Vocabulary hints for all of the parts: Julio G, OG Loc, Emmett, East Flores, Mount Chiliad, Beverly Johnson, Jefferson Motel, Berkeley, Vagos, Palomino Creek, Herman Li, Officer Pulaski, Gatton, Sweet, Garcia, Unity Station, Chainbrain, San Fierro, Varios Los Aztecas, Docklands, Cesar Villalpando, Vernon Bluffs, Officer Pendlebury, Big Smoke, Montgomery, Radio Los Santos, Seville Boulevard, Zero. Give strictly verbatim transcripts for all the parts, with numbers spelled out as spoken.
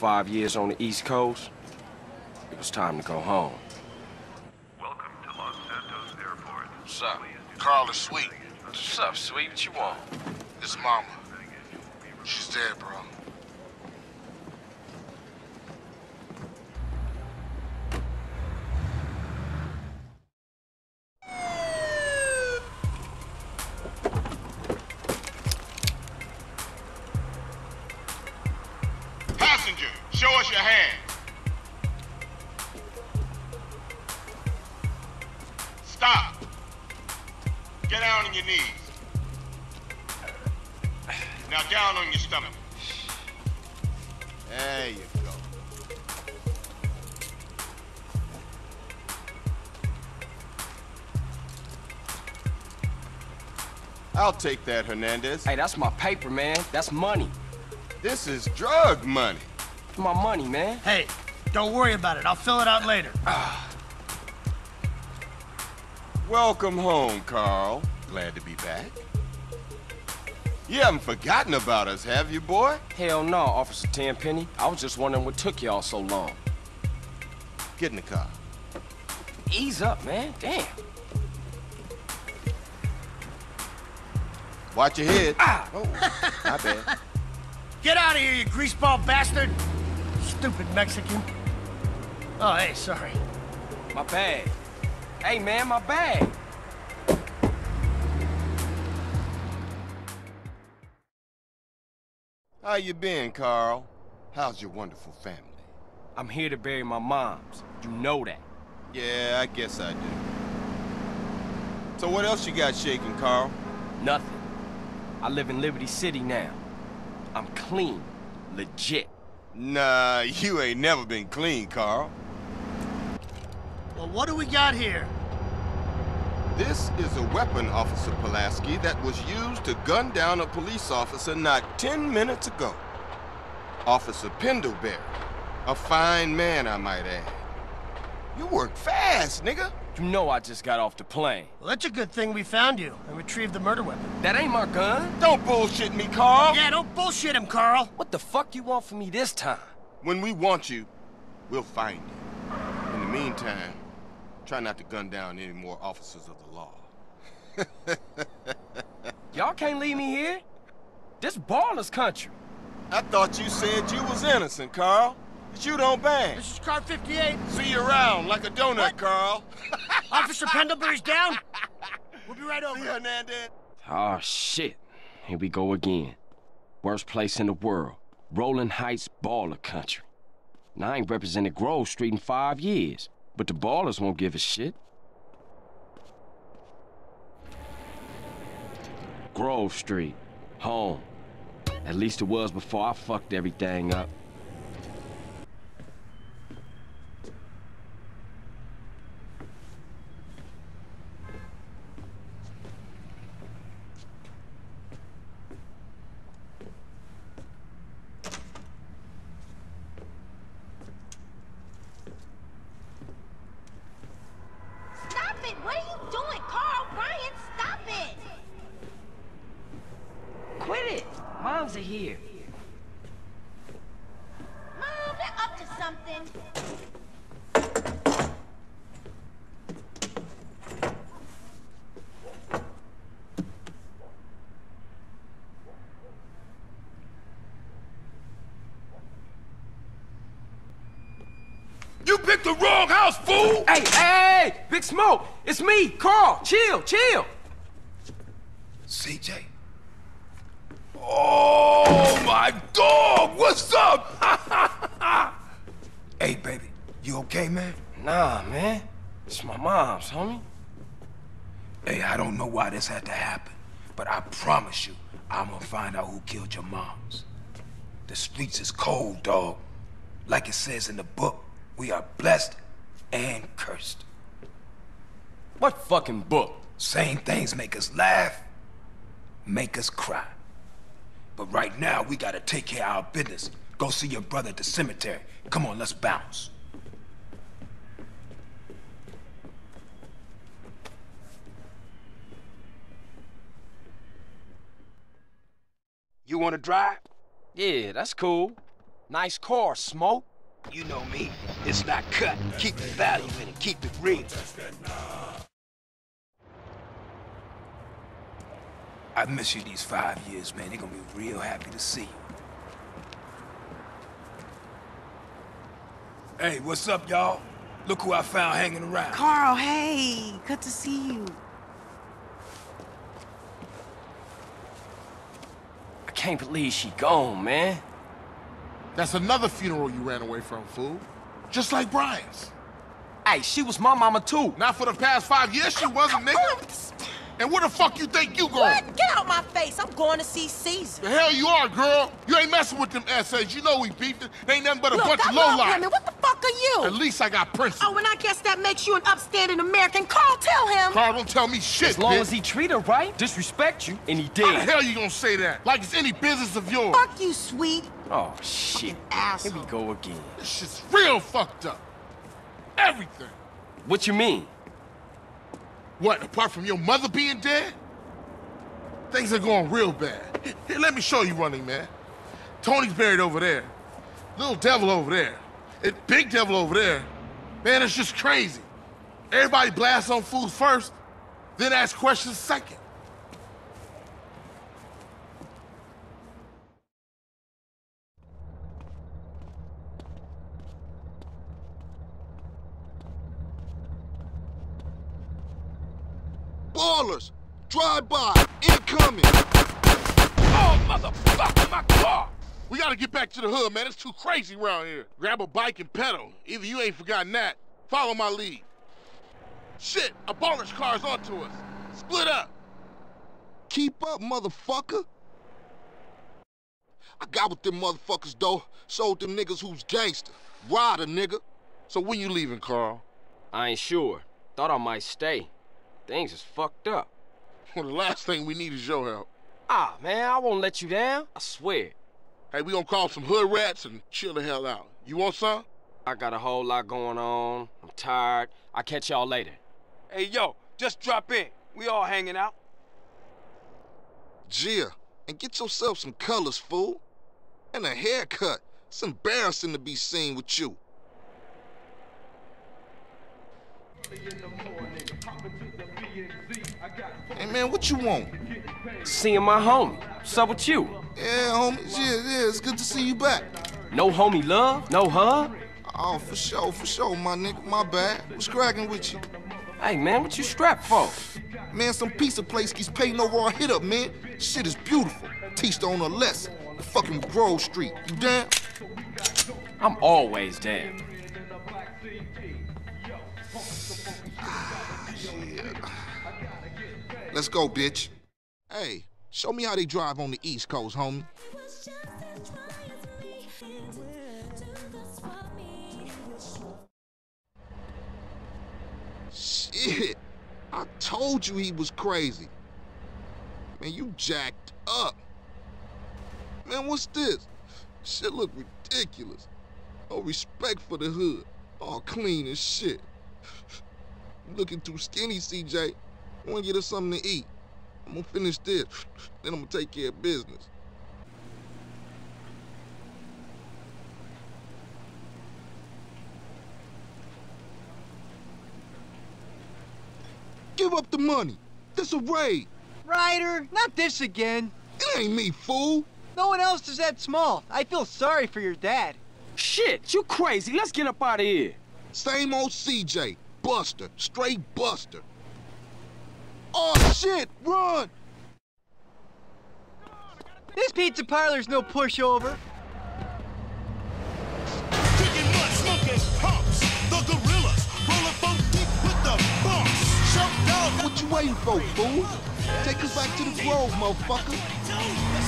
five years on the East Coast, it was time to go home. Welcome to Los Santos Airport. What's up? Carl is Sweet. What's up, Sweet? What you want? It's Mama. She's dead, bro. I'll take that, Hernandez. Hey, that's my paper, man. That's money. This is drug money. My money, man. Hey, don't worry about it. I'll fill it out later. Welcome home, Carl. Glad to be back. You haven't forgotten about us, have you, boy? Hell no, Officer Tenpenny. I was just wondering what took y'all so long. Get in the car. Ease up, man. Damn. Watch your head. Ah. Oh, my bad. Get out of here, you greaseball bastard! Stupid Mexican. Oh, hey, sorry. My bag. Hey, man, my bag. How you been, Carl? How's your wonderful family? I'm here to bury my moms. You know that. Yeah, I guess I do. So what else you got shaking, Carl? Nothing. I live in Liberty City now. I'm clean. Legit. Nah, you ain't never been clean, Carl. Well, what do we got here? This is a weapon, Officer Pulaski, that was used to gun down a police officer not ten minutes ago. Officer Pendlebury. A fine man, I might add. You work fast, nigga. You know I just got off the plane. Well, that's a good thing we found you and retrieved the murder weapon. That ain't my gun. Don't bullshit me, Carl. Yeah, don't bullshit him, Carl. What the fuck you want from me this time? When we want you, we'll find you. In the meantime, try not to gun down any more officers of the law. Y'all can't leave me here. This baller's country. I thought you said you was innocent, Carl. But you don't bang. This is car fifty-eight. See you around like a donut, what? Carl. Officer Pendlebury's down. We'll be right over. See you, Hernandez. Oh, shit. Here we go again. Worst place in the world. Rolling Heights, baller country. Now I ain't represented Grove Street in five years, but the ballers won't give a shit. Grove Street. Home. At least it was before I fucked everything up. Smoke, it's me, Carl. Chill, chill. C J. Oh my dog, what's up? Hey, baby, you okay, man? Nah, man. It's my mom's, homie. Hey, I don't know why this had to happen, but I promise you, I'm gonna find out who killed your moms. The streets is cold, dog. Like it says in the book, we are blessed and cursed. What fucking book? Same things make us laugh, make us cry. But right now, we gotta take care of our business. Go see your brother at the cemetery. Come on, let's bounce. You wanna drive? Yeah, that's cool. Nice car, Smoke. You know me. It's not cut. Keep the value in it. Keep it real. I've missed you these five years, man. They're gonna be real happy to see you. Hey, what's up, y'all? Look who I found hanging around. Carl, hey. Good to see you. I can't believe she gone, man. That's another funeral you ran away from, fool. Just like Brian's. Hey, she was my mama, too. Not for the past five years, she wasn't, nigga. And where the fuck you think you going? What? Get out my face. I'm going to see Caesar. The hell you are, girl. You ain't messing with them S As. You know we beefed it. They ain't nothing but a Look, bunch I of lowlife. Look, what the fuck are you? At least I got principles. Oh, and I guess that makes you an upstanding American. Carl, tell him. Carl, don't tell me shit, As long bitch. as he treat her right, disrespect you, and he did. How the hell you gonna say that? Like it's any business of yours. Fuck you, Sweet. Oh, shit. Here we go again. This shit's real fucked up. Everything. What you mean? What, apart from your mother being dead? Things are going real bad. Here, here, let me show you, Running Man. Tony's buried over there. Little Devil over there. It, Big Devil over there. Man, it's just crazy. Everybody blasts on fools first, then asks questions second. Ballers, drive by, incoming. Oh, motherfucker, my car! We gotta get back to the hood, man. It's too crazy around here. Grab a bike and pedal. Either you ain't forgotten that. Follow my lead. Shit, a baller's car's onto us. Split up. Keep up, motherfucker. I got with them motherfuckers, though. Sold them niggas who's gangster. Ryder, nigga. So when you leaving, Carl? I ain't sure. Thought I might stay. Things is fucked up. Well, the last thing we need is your help. Ah, man, I won't let you down. I swear. Hey, we gonna call some hood rats and chill the hell out. You want some? I got a whole lot going on. I'm tired. I'll catch y'all later. Hey, yo, just drop in. We all hanging out. Gia, and get yourself some colors, fool. And a haircut. It's embarrassing to be seen with you. Hey, man, what you want? Seeing my homie. What's up with you? Yeah, homie. Yeah, yeah, it's good to see you back. No homie love? No hug? Oh, for sure, for sure, my nigga. My bad. What's cracking with you? Hey, man, what you strapped for? Man, some pizza place keeps paying no raw hit up, man. Shit is beautiful. Teach on a lesson. The fucking Grove Street. You down? I'm always down. Let's go, bitch. Hey, show me how they drive on the East Coast, homie. Shit, I told you he was crazy. Man, you jacked up. Man, what's this? Shit look ridiculous. No respect for the hood. All clean as shit. Looking too skinny, C J. I want to get us something to eat. I'm going to finish this, then I'm going to take care of business. Give up the money. This a raid. Ryder, not this again. It ain't me, fool. No one else is that small. I feel sorry for your dad. Shit, you crazy. Let's get up out of here. Same old C J. Buster. Straight Buster. Oh, shit! Run! This pizza parlor's no pushover. Kicking mud, smoking pumps. The gorillas rolling from deep with the bumps. Shut down. What you waiting for, fool? Take us back to the Grove, motherfucker. That's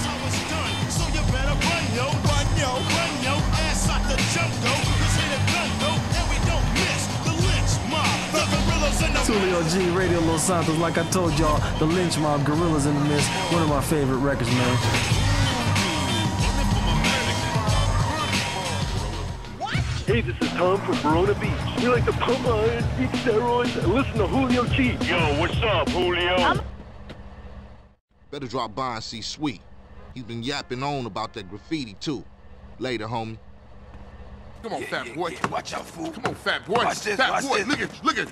how it's done. So you better run, yo, run, yo, run, yo. Ass out the jump, yo. This ain't a gun, yo. And we don't miss the lynch mob. Julio G, Radio Los Santos, like I told y'all, the lynch mob, gorillas in the mist, one of my favorite records, man. What? Hey, this is Tom from Verona Beach. We like to pump iron, eat steroids, and listen to Julio G. Yo, what's up, Julio? I'm Better drop by and see Sweet. He's been yapping on about that graffiti, too. Later, homie. Come on, yeah, fat yeah, boy. Yeah. Watch out, fool. Come on, fat boy. Watch this, fat watch boy. This. Look at, look at.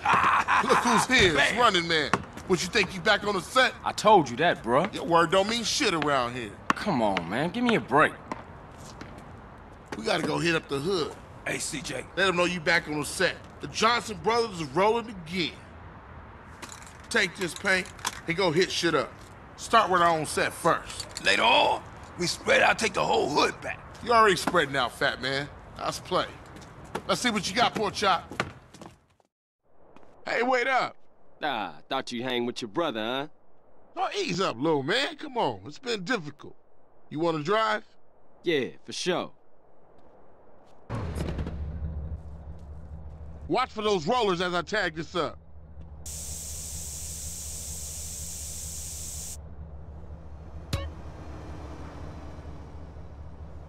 Look who's here. It's Running Man. What, you think you back on the set? I told you that, bro. Your word don't mean shit around here. Come on, man. Give me a break. We gotta go hit up the hood. Hey, C J. Let them know you back on the set. The Johnson brothers is rolling again. Take this paint and go hit shit up. Start with our own set first. Later on, we spread out, take the whole hood back. You already spreading out, fat man. Let's play. Let's see what you got, pork chop. Hey, wait up. Ah, thought you hang with your brother, huh? Oh, ease up, little man. Come on, it's been difficult. You want to drive? Yeah, for sure. Watch for those rollers as I tag this up.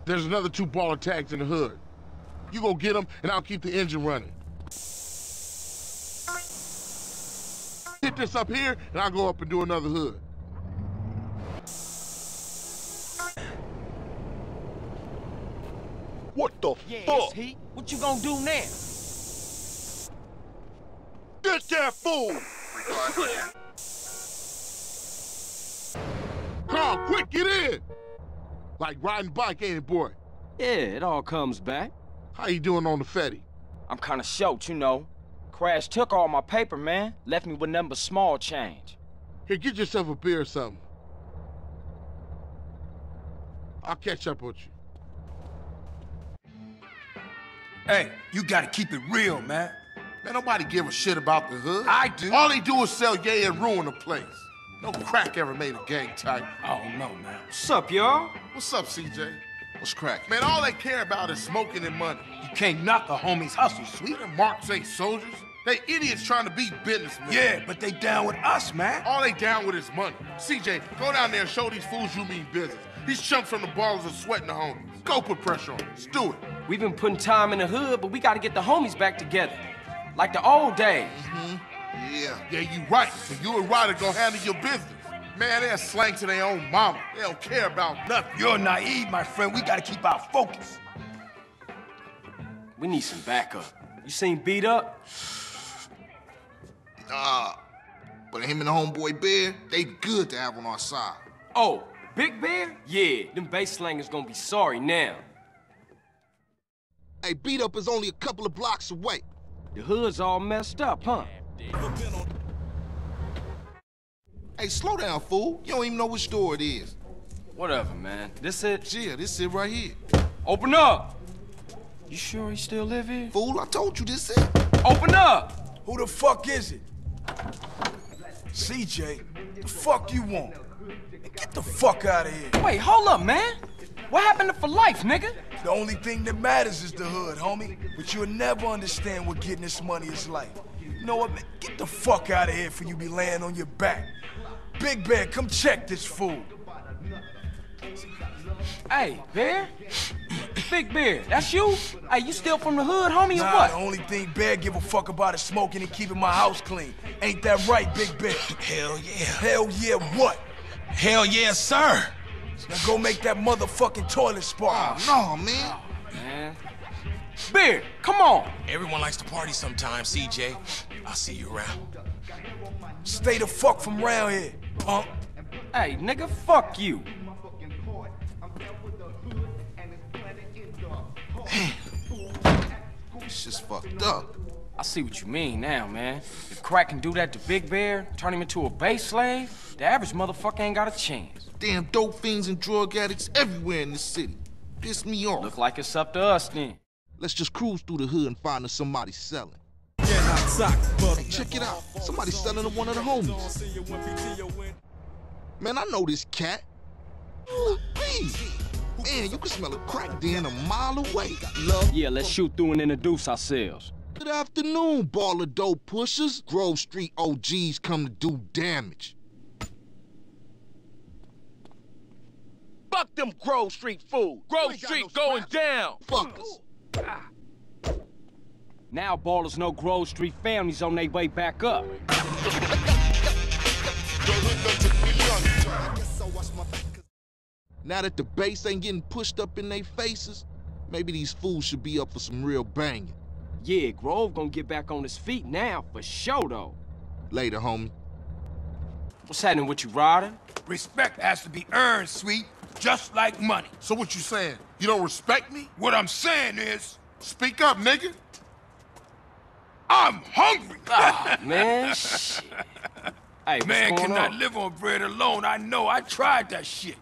There's another two baller tags in the hood. You go get them, and I'll keep the engine running. Hit this up here, and I'll go up and do another hood. What the yeah, fuck? He. What you gonna do now? Get that fool! Carl, quick, get in! Like riding bike, ain't it, boy? Yeah, it all comes back. How you doing on the Fetty? I'm kinda choked, you know. Crash took all my paper, man. Left me with nothing but small change. Here, get yourself a beer or something. I'll catch up with you. Hey, you gotta keep it real, man. Man, nobody give a shit about the hood. I do. All they do is sell yay and ruin the place. No crack ever made a gang type. I don't know, man. What's up, y'all? What's up, C J? What's crack? Man, all they care about is smoking and money. You can't knock the homies' hustle, Sweet. Them marks ain't soldiers. They idiots trying to be businessmen. Yeah, but they down with us, man. All they down with is money. C J, go down there and show these fools you mean business. These chumps from the ballers are sweating the homies. Go put pressure on them. Let's do it. We've been putting time in the hood, but we got to get the homies back together. Like the old days. Mm-hmm. Yeah, yeah, you right. So you and Ryder gonna handle your business. Man, they're slang to their own mama. They don't care about nothing. You're naive, my friend. We gotta keep our focus. We need some backup. You seen Beat Up? Nah, but him and the homeboy Bear, they good to have on our side. Oh, Big Bear? Yeah, them bass slangers gonna be sorry now. Hey, Beat Up is only a couple of blocks away. The hood's all messed up, huh? Hey, slow down, fool. You don't even know which door it is. Whatever, man. This it? Yeah, this it right here. Open up! You sure he still live here? Fool, I told you this it. Open up! Who the fuck is it? C J, the fuck you want? Get the fuck out of here. Wait, hold up, man. What happened to for life, nigga? The only thing that matters is the hood, homie. But you'll never understand what getting this money is like. You know what, man? Get the fuck out of here for you be laying on your back. Big Bear, come check this fool. Hey, Bear? Big Bear, that's you? Hey, you still from the hood, homie, nah, or what? The only thing Bear give a fuck about is smoking and keeping my house clean. Ain't that right, Big Bear? Hell yeah. Hell yeah what? Hell yeah, sir. Now go make that motherfucking toilet spark. Oh, no, man. Oh, man. Bear, come on. Everyone likes to party sometime, C J. I'll see you around. Stay the fuck from round here, punk. Hey, nigga, fuck you. This shit's fucked up. I see what you mean now, man. If crack can do that to Big Bear, turn him into a base slave, the average motherfucker ain't got a chance. Damn dope fiends and drug addicts everywhere in this city. Piss me off. Look like it's up to us then. Let's just cruise through the hood and find us somebody selling. Hey, check it out. Somebody's selling to one of the homies. Man, I know this cat. Ooh, man, you can smell a crack den a mile away. Yeah, let's shoot through and introduce ourselves. Good afternoon, ball of dope pushers. Grove Street O Gs come to do damage. Fuck them Grove Street fools. Grove Street no going down. Fuck us. Ah. Now ballers know Grove Street families on their way back up. Now that the bass ain't getting pushed up in their faces, Maybe these fools should be up for some real banging. Yeah, Grove gonna get back on his feet now, for sure, though. Later, homie. What's happening with you, Ryder? Respect has to be earned, Sweet, just like money. So what you saying? You don't respect me? What I'm saying is, speak up, nigga. I'm hungry. Oh, man, shit. Hey, man cannot on? live on bread alone. I know, I tried that shit.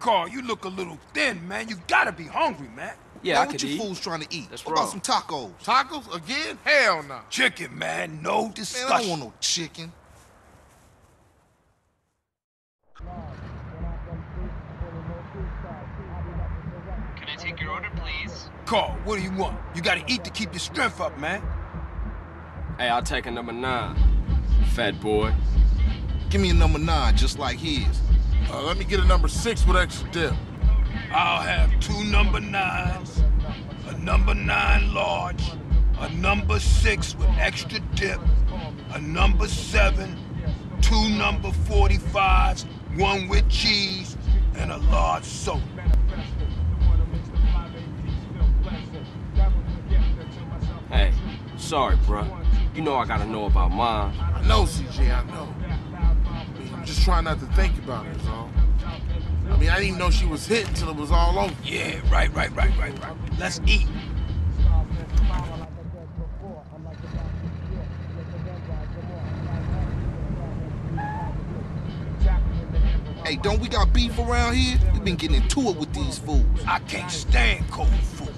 Carl, you look a little thin, man. You gotta be hungry, man. Yeah, now, I what could you eat. fools trying to eat? That's what wrong. About some tacos? Tacos again? Hell no. Nah. Chicken, man. No discussion. Man, I don't want no chicken. Can I take your order, please? Carl, what do you want? You gotta eat to keep your strength up, man. Hey, I'll take a number nine, fat boy. Give me a number nine, just like his. Uh, let me get a number six with extra dip. I'll have two number nines, a number nine large, a number six with extra dip, a number seven, two number forty-fives, one with cheese, and a large soda. Hey, sorry, bro. You know I gotta know about mine. I know, C J, I know. I'm just trying not to think about it, is all. I mean, I didn't even know she was hit until it was all over. Yeah, right, right, right, right, right. Let's eat. Hey, don't we got beef around here? We've been getting into it with these fools. I can't stand cold food.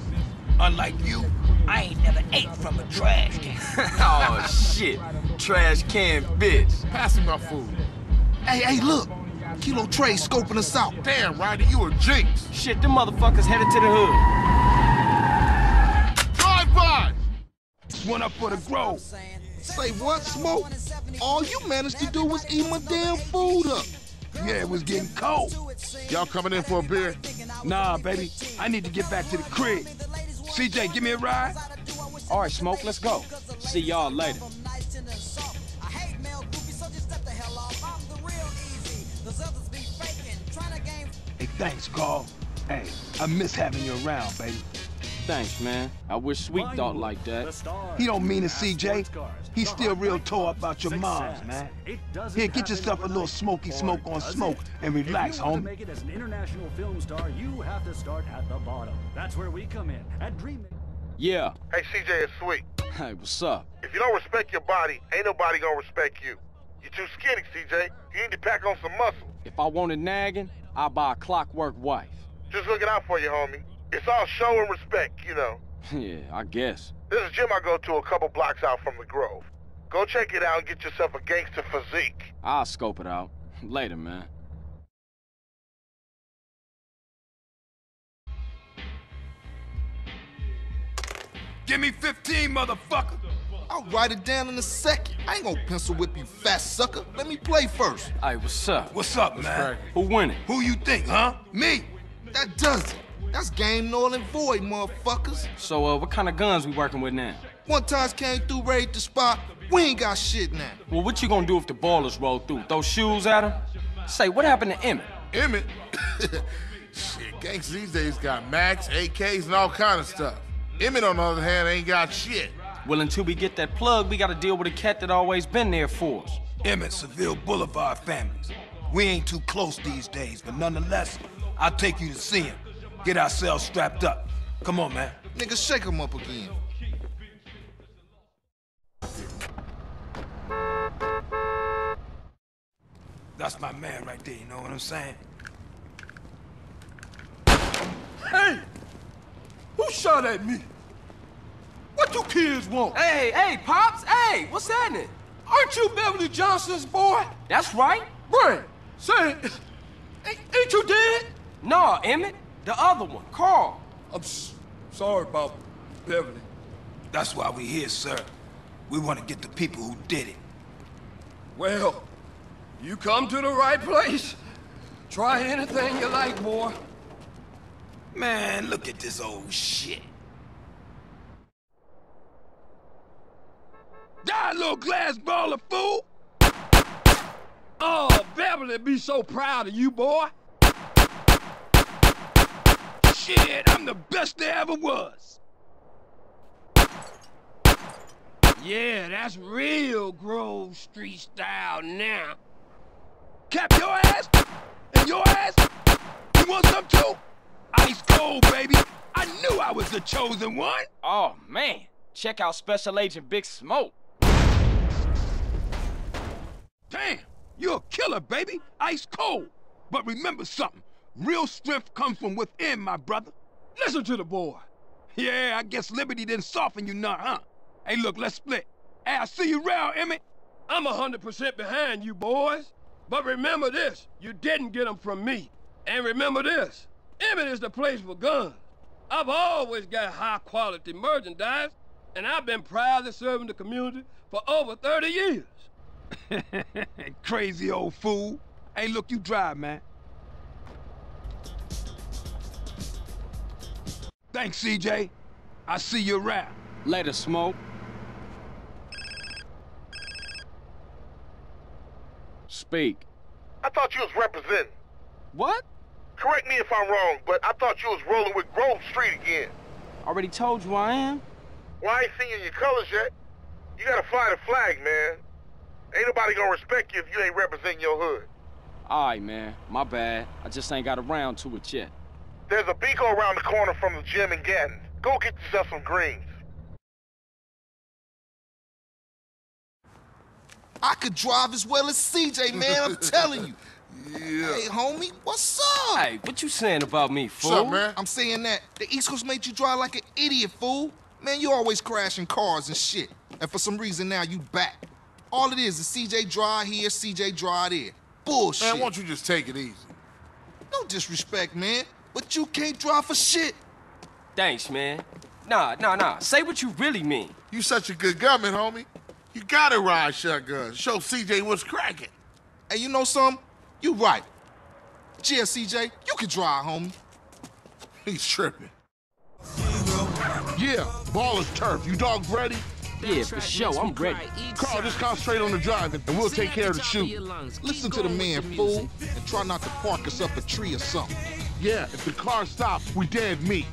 Unlike you, I ain't never ate from a trash can. Oh, shit. Trash can, bitch. Pass me my food. Hey, hey, look. Kilo Trey scoping us out. Damn, Ryder, you a jinx. Shit, them motherfuckers headed to the hood. Drive by! One up for the Grove. Say what, Smoke? All you managed to do was eat my damn food up. Yeah, it was getting cold. Y'all coming in for a beer? Nah, baby. I need to get back to the crib. C J, give me a ride. All right, Smoke, let's go. See y'all later. Hey, thanks, Carl. Hey, I miss having you around, baby. Thanks, man. I wish Sweet thought like that. He don't mean it, C J. He's still real tore up about your moms, man. Here, get yourself a little smoky smoke on smoke and relax, homie. If you want to make it as an international film star, you have to start at the bottom. That's where we come in, at Dream. Yeah. Hey, C J, it's Sweet. Hey, what's up? If you don't respect your body, ain't nobody gonna respect you. You're too skinny, C J. You need to pack on some muscle. If I wanted nagging, I'd buy a clockwork wife. Just looking out for you, homie. It's all show and respect, you know. Yeah, I guess. There's a gym I go to a couple blocks out from the Grove. Go check it out and get yourself a gangster physique. I'll scope it out. Later, man. Give me fifteen, motherfucker! I'll write it down in a second. I ain't gonna pencil whip you, fat sucker. Let me play first. Hey, what's up? What's up, man? Who winning? Who you think, huh? Me! That does it. That's game null and void, motherfuckers. So, uh, what kind of guns we working with now? One times came through, raided the spot. We ain't got shit now. Well, what you gonna do if the ballers roll through? Throw shoes at them? Say, what happened to Emmett? Emmett? Shit, gangs these days got mags, A Ks, and all kind of stuff. Emmett, on the other hand, ain't got shit. Well, until we get that plug, we gotta deal with a cat that always been there for us. Emmett, Seville Boulevard families. We ain't too close these days, but nonetheless, I'll take you to see him. Get ourselves strapped up. Come on, man. Nigga, shake him up again. That's my man right there, you know what I'm saying? Hey! Who shot at me? What you kids want? Hey, hey, Pops, hey, what's happening? Aren't you Beverly Johnson's boy? That's right. Brent, say, ain't, ain't you dead? No, Emmett. The other one, Carl. I'm sorry about Beverly. That's why we here, sir. We want to get the people who did it. Well, you come to the right place. Try anything you like, boy. Man, look at this old shit. Die, little glass baller, fool! Oh, Beverly be so proud of you, boy. Shit, I'm the best there ever was. Yeah, that's real Grove Street style now. Cap your ass and your ass. You want some too? Ice cold, baby. I knew I was the chosen one. Oh, man. Check out Special Agent Big Smoke. Damn, you're a killer, baby. Ice cold. But remember something. Real strength comes from within, my brother. Listen to the boy. Yeah, I guess Liberty didn't soften you none, huh? Hey, look, let's split. Hey, I'll see you around, Emmett. I'm one hundred percent behind you, boys. But remember this, you didn't get them from me. And remember this, Emmett is the place for guns. I've always got high-quality merchandise, and I've been proudly serving the community for over thirty years. Crazy old fool. Hey, look, you drive, man. Thanks, C J. I'll see you around. Later, Smoke. Speak. I thought you was representing. What? Correct me if I'm wrong, but I thought you was rolling with Grove Street again. Already told you I am. Well, I ain't seen your colors yet. You gotta fly the flag, man. Ain't nobody gonna respect you if you ain't representing your hood. All right, man. My bad. I just ain't got around to it yet. There's a Beagle around the corner from the gym in Gatton. Go get yourself some greens. I could drive as well as C J, man, I'm telling you. Yeah. Hey, homie, what's up? Hey, what you saying about me, fool? What's up, man? I'm saying that the East Coast made you drive like an idiot, fool. Man, you always crashing cars and shit. And for some reason now, you back. All it is is C J drive here, C J drive there. Bullshit. Man, why don't you just take it easy? No disrespect, man, but you can't drive for shit. Thanks, man. Nah, nah, nah. Say what you really mean. You such a good gunman, homie. You gotta ride shotgun. Show C J what's cracking. Hey, you know something? You right. Yeah, C J, you can drive, homie. He's tripping. Yeah, ball is turf. You dog ready? Yeah, for sure. I'm ready. Carl, just concentrate on the driving, and we'll take care of the shooting. Listen to the man, fool, and try not to park us up a tree or something. Yeah, if the car stops, we dead meat.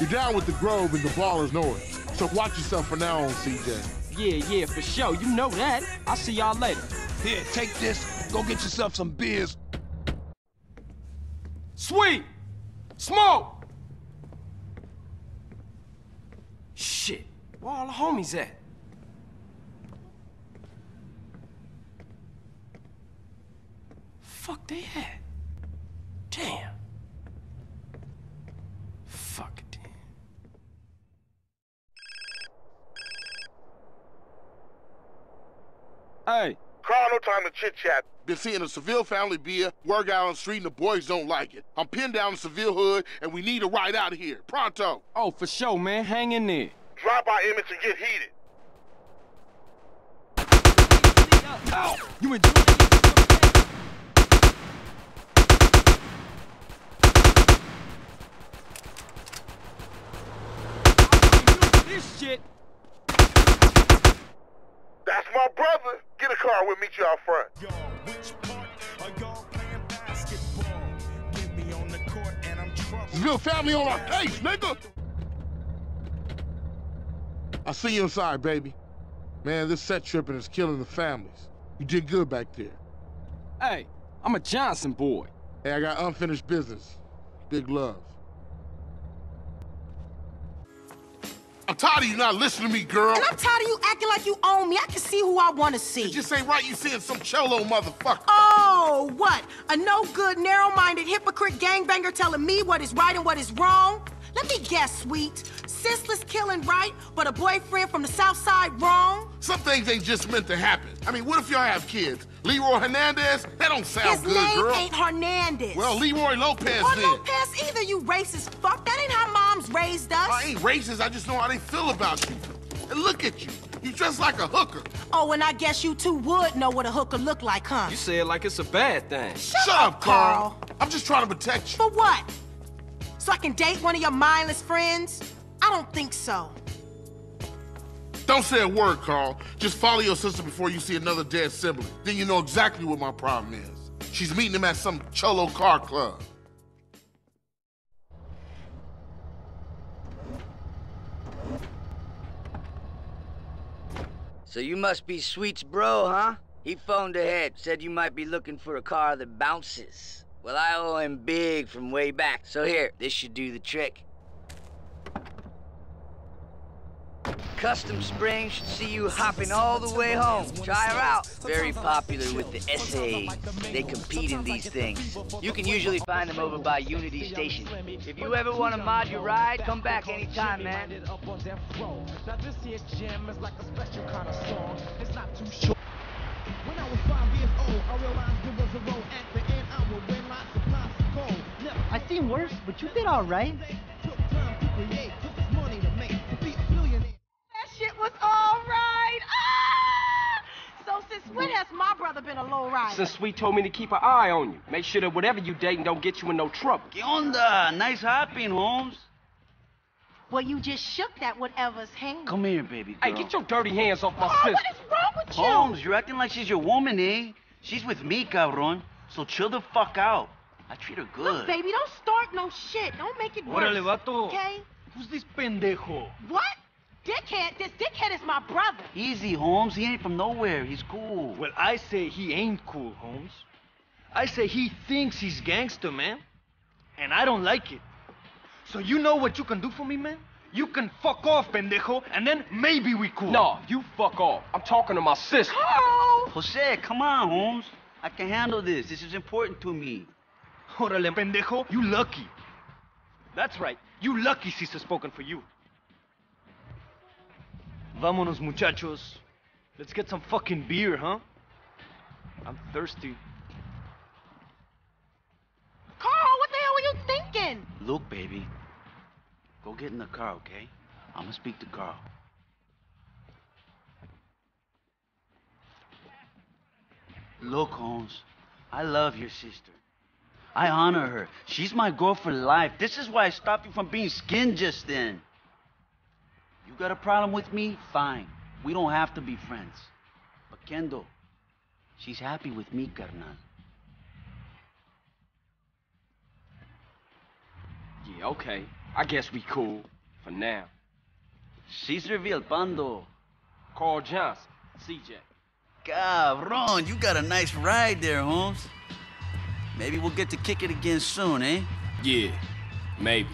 You're down with the Grove and the ballers know it. So watch yourself from now on, C J. Yeah, yeah, for sure. You know that. I'll see y'all later. Here, take this. Go get yourself some beers. Sweet! Smoke! Shit. Where all the homies at? Fuck they at? Damn. Fuck. Hey. Carl, no time to chit-chat. Been seeing a Seville family beer, work out on the street, and the boys don't like it. I'm pinned down in Seville hood, and we need a ride out of here. Pronto. Oh, for sure, man. Hang in there. Drop our image and get heated. Ow! You enjoy it? I can't do this shit. That's my brother. Get a car, we'll meet you out front. Y'all, which part are y'all playing basketball? Get me on the court and I'm troubled. Seville family on our case, nigga! I'll see you inside, baby. Man, this set tripping is killing the families. You did good back there. Hey, I'm a Johnson boy. Hey, I got unfinished business. Big love. I'm tired of you not listening to me, girl. And I'm tired of you acting like you own me. I can see who I want to see. It just ain't right you seeing some cholo motherfucker. Oh, what? A no-good, narrow-minded hypocrite gangbanger telling me what is right and what is wrong? Let me guess, sweet. Senseless killing right, but a boyfriend from the south side wrong? Some things ain't just meant to happen. I mean, what if y'all have kids? Leroy Hernandez? That don't sound good, girl. His name ain't Hernandez. Well, Leroy Lopez or then. Or Lopez either, you racist fuck. That ain't how moms raised us. I ain't racist, I just know how they feel about you. And look at you. You dress like a hooker. Oh, and I guess you two would know what a hooker look like, huh? You say it like it's a bad thing. Shut, Shut up, Carl. Carl. I'm just trying to protect you. For what? So I can date one of your mindless friends? I don't think so. Don't say a word, Carl. Just follow your sister before you see another dead sibling. Then you know exactly what my problem is. She's meeting him at some cholo car club. So you must be Sweet's bro, huh? He phoned ahead, said you might be looking for a car that bounces. Well, I owe him big from way back. So here, this should do the trick. Custom Spring should see you hopping all the way home. Try her out. Very popular with the S As. They compete in these things. You can usually find them over by Unity Station. If you ever want to mod your ride, come back anytime, man. Now this year's jam is like a special kind of song. It's not too short. When I was five years old, I realized there was a road at the end. I would win lots of lots of gold. I seen worse, but you did all right. Shit was all right. Ah! So since when has my brother been a low rider? Since Sweet told me to keep an eye on you. Make sure that whatever you dating don't get you in no trouble. ¿Qué onda? Nice hopping, Holmes. Well, you just shook that whatever's hanging. Come here, baby girl. Hey, get your dirty hands off my oh, sister. What is wrong with you? Holmes, you're acting like she's your woman, eh? She's with me, cabron. So chill the fuck out. I treat her good. Look, baby, don't start no shit. Don't make it worse. Orale, vato. Okay? Who's this pendejo? What? Dickhead, this dickhead is my brother. Easy, Holmes. He ain't from nowhere. He's cool. Well, I say he ain't cool, Holmes. I say he thinks he's gangster, man. And I don't like it. So you know what you can do for me, man? You can fuck off, pendejo, and then maybe we cool. No, you fuck off. I'm talking to my sister. Carl! Jose, come on, Holmes. I can handle this. This is important to me. Orale, pendejo. You lucky. That's right. You lucky sister spoken for you. Vámonos, muchachos. Let's get some fucking beer, huh? I'm thirsty. Carl, what the hell were you thinking? Look, baby. Go get in the car, okay? I'm gonna speak to Carl. Look, Holmes. I love your sister. I honor her. She's my girl for life. This is why I stopped you from being skinned just then. You got a problem with me? Fine. We don't have to be friends. But Kendl, she's happy with me, carnal. Yeah, okay. I guess we cool. For now. Cesar Villalpando. Carl Johnson. C J. Cabron, you got a nice ride there, Holmes. Maybe we'll get to kick it again soon, eh? Yeah, maybe.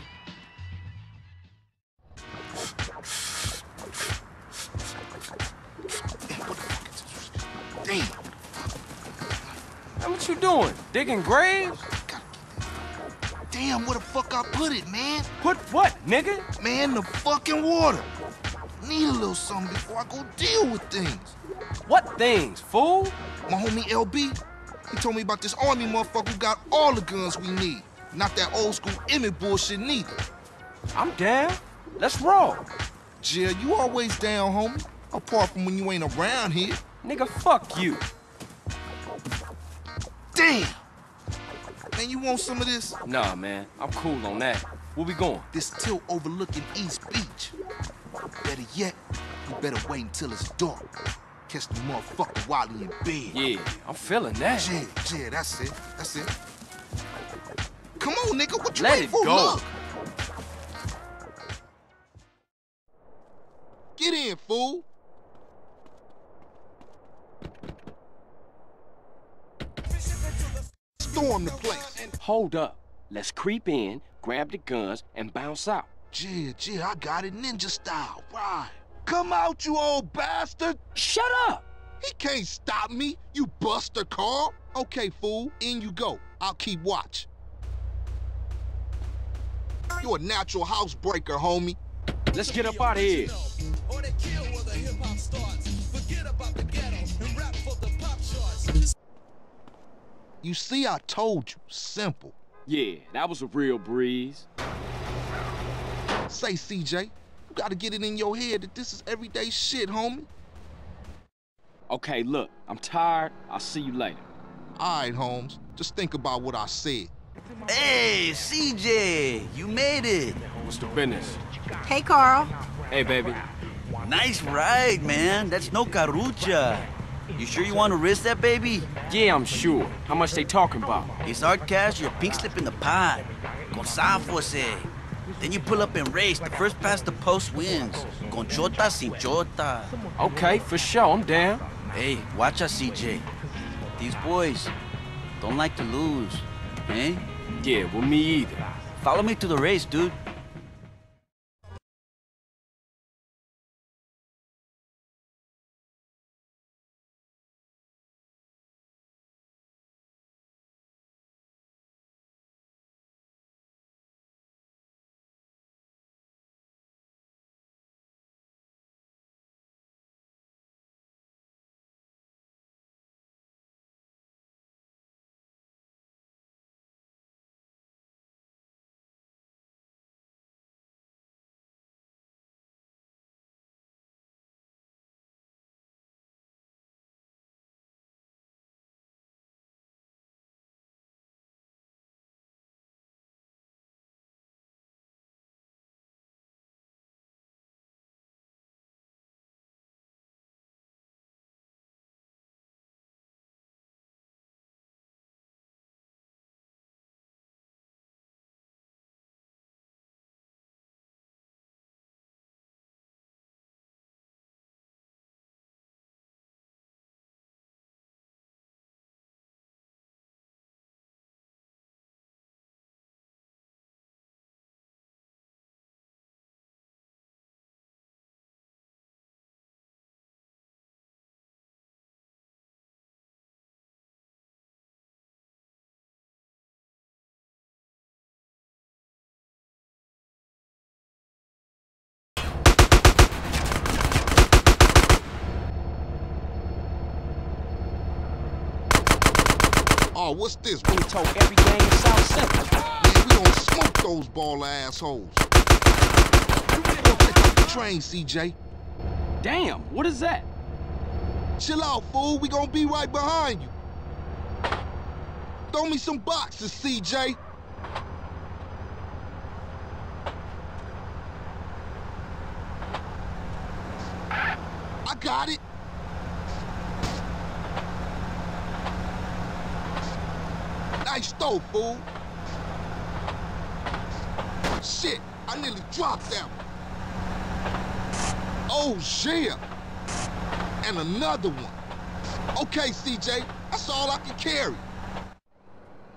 What you doing? Digging graves? Damn, where the fuck I put it, man? Put what, nigga? Man, the fucking water. Need a little something before I go deal with things. What things, fool? My homie L B, he told me about this army motherfucker who got all the guns we need. Not that old school Emmett bullshit neither. I'm down. Let's roll. Jill, you always down, homie. Apart from when you ain't around here. Nigga, fuck you. Damn! Man, you want some of this? Nah, man. I'm cool on that. Where we going? This tilt overlooking East Beach. Better yet, you better wait until it's dark. Catch the motherfucker while he in bed. Yeah, I'm feeling that. Yeah, yeah, that's it. That's it. Come on, nigga. What you waiting for? Let it go. Look. Get in, fool. Storm the place. Hold up. Let's creep in, grab the guns, and bounce out. Yeah, yeah, I got it ninja style. Right. Come out, you old bastard. Shut up. He can't stop me, you buster, Carl. Okay, fool, in you go. I'll keep watch. You're a natural housebreaker, homie. Let's get up out of here. Or they kill where the hip-hop starts. Forget about the ghetto and rap for the pop charts. You see, I told you. Simple. Yeah, that was a real breeze. Say, C J, you gotta get it in your head that this is everyday shit, homie. Okay, look, I'm tired. I'll see you later. All right, Holmes. Just think about what I said. Hey, C J, you made it. What's the business? Hey, Carl. Hey, baby. Nice ride, man. That's no carucha. You sure you want to risk that, baby? Yeah, I'm sure. How much they talking about? It's hard cash, your pink slip in the pot. Consafo se. Then you pull up and race. The first past the post wins. Conchota sin chota. Okay, for sure. I'm down. Hey, watch out, C J. These boys don't like to lose, eh? Yeah, well, me either. Follow me to the race, dude. Oh, what's this? We told every gang in South Central. Man, we gonna smoke those baller assholes. You better go pick up the train, C J. Damn, what is that? Chill out, fool. We gonna be right behind you. Throw me some boxes, C J. I got it. Nice throw, fool. Shit, I nearly dropped that one. Oh, yeah. And another one. Okay, C J, that's all I can carry.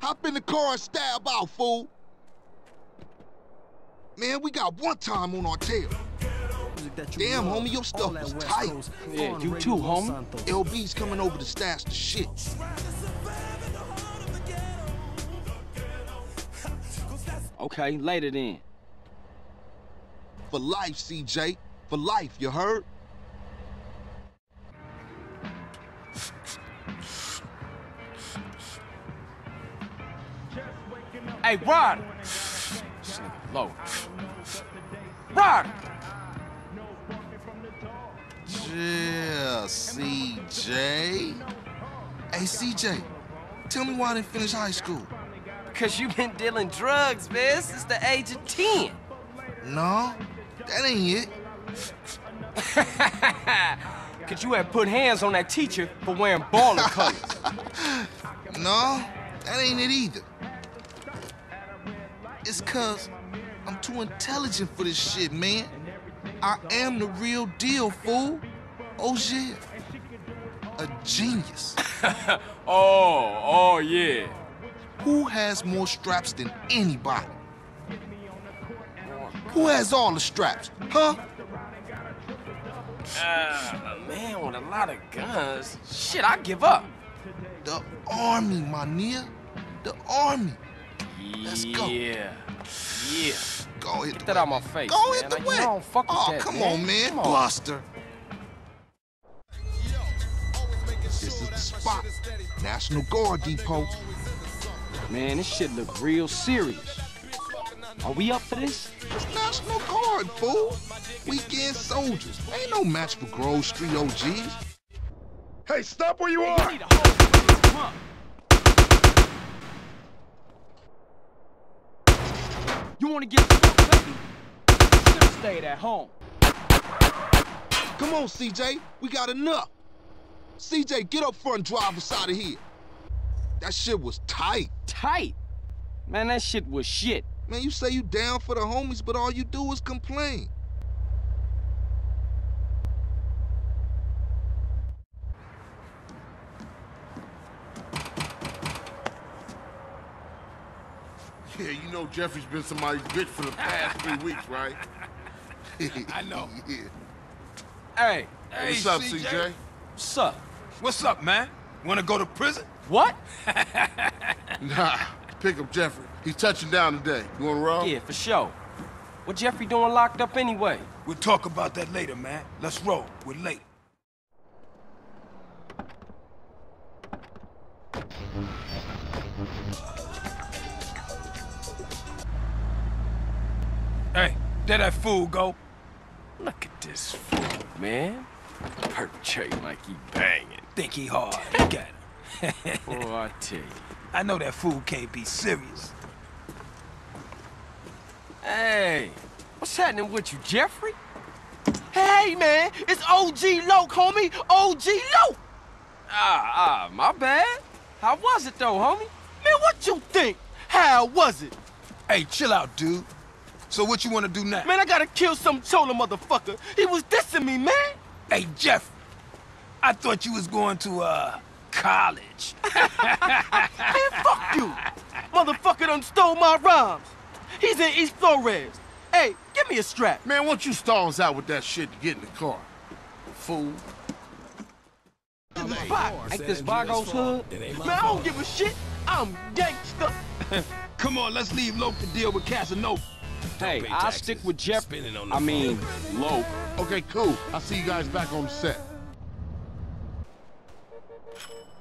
Hop in the car and stab out, fool. Man, we got one time on our tail. Damn, homie, your stuff was tight. Yeah, you too, homie. L B's coming over to stash the shit. Okay, later then. For life, C J. For life, you heard? Hey, Ryder! This nigga low. Ryder! Yeah, C J. Hey, C J. Tell me why I didn't finish high school. Because you been dealing drugs, man, since the age of ten. No, that ain't it. Because you had put hands on that teacher for wearing baller colors. No, that ain't it either. It's because I'm too intelligent for this shit, man. I am the real deal, fool. Oh, yeah. A genius. oh, oh, yeah. Who has more straps than anybody? Who has all the straps, huh? Uh, a man with a lot of guns. Shit, I give up. The Army, my nigga. The Army. Let's go. Yeah. Yeah. Go hit the Get that way. Out my face. Go man. Hit the like, way. Fuck oh, that, come man. On, man. Come on. Buster. This is the spot. National Guard Depot. Man, this shit look real serious. Are we up for this? It's National Guard, fool. Weekend soldiers. Ain't no match for Grove Street O Gs. Hey, stop where you hey, are! You need a hole. You wanna get fucked, baby? Still stayed at home. Come on, C J. We got enough. C J, get up front and drive us out of here. That shit was tight. Tight? Man, that shit was shit. Man, you say you down for the homies, but all you do is complain. Yeah, you know Jeffrey's been somebody's bitch for the past three weeks, right? I know. Yeah. Hey. Hey, what's up, C J? C J? What's up? What's up, man? Wanna go to prison? What? Nah, pick up Jeffrey. He's touching down today. You wanna roll? Yeah, for sure. What Jeffrey doing locked up anyway? We'll talk about that later, man. Let's roll. We're late. Hey, there that fool go. Look at this fool, man. Perpetrating like he banging. Think he hard. Look at him. Boy, I tell you. I know that fool can't be serious. Hey, what's happening with you, Jeffrey? Hey, man, it's O G Loc, homie. O G Loc. Ah, ah, my bad. How was it, though, homie? Man, what you think? How was it? Hey, chill out, dude. So what you want to do now? Man, I got to kill some chola motherfucker. He was dissing me, man. Hey, Jeff, I thought you was going to, uh, college. Man, fuck you. Motherfucker done stole my rhymes. He's in East Flores. Hey, give me a strap. Man, why don't you stalls out with that shit to get in the car? Fool. This Vagos. Like this Vagos hood? Man, I don't give a shit. I'm gangsta. Come on, let's leave Loc to deal with Casanova. Hey, I'll stick with Jeff. I mean, Loc. Okay, cool. I'll see you guys back on set.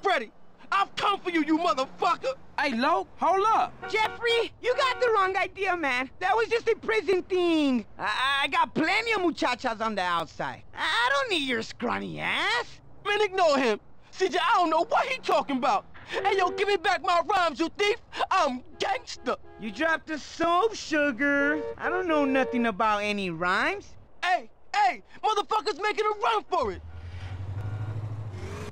Freddy, I've come for you, you motherfucker! Hey, Loc, hold up. Jeffrey, you got the wrong idea, man. That was just a prison thing. I, I got plenty of muchachas on the outside. I don't need your scrawny ass. Man, ignore him. C J, I don't know what he talking about. Hey, yo, give me back my rhymes, you thief! I'm gangsta! You dropped the soap, sugar. I don't know nothing about any rhymes. Hey, hey, motherfuckers making a run for it!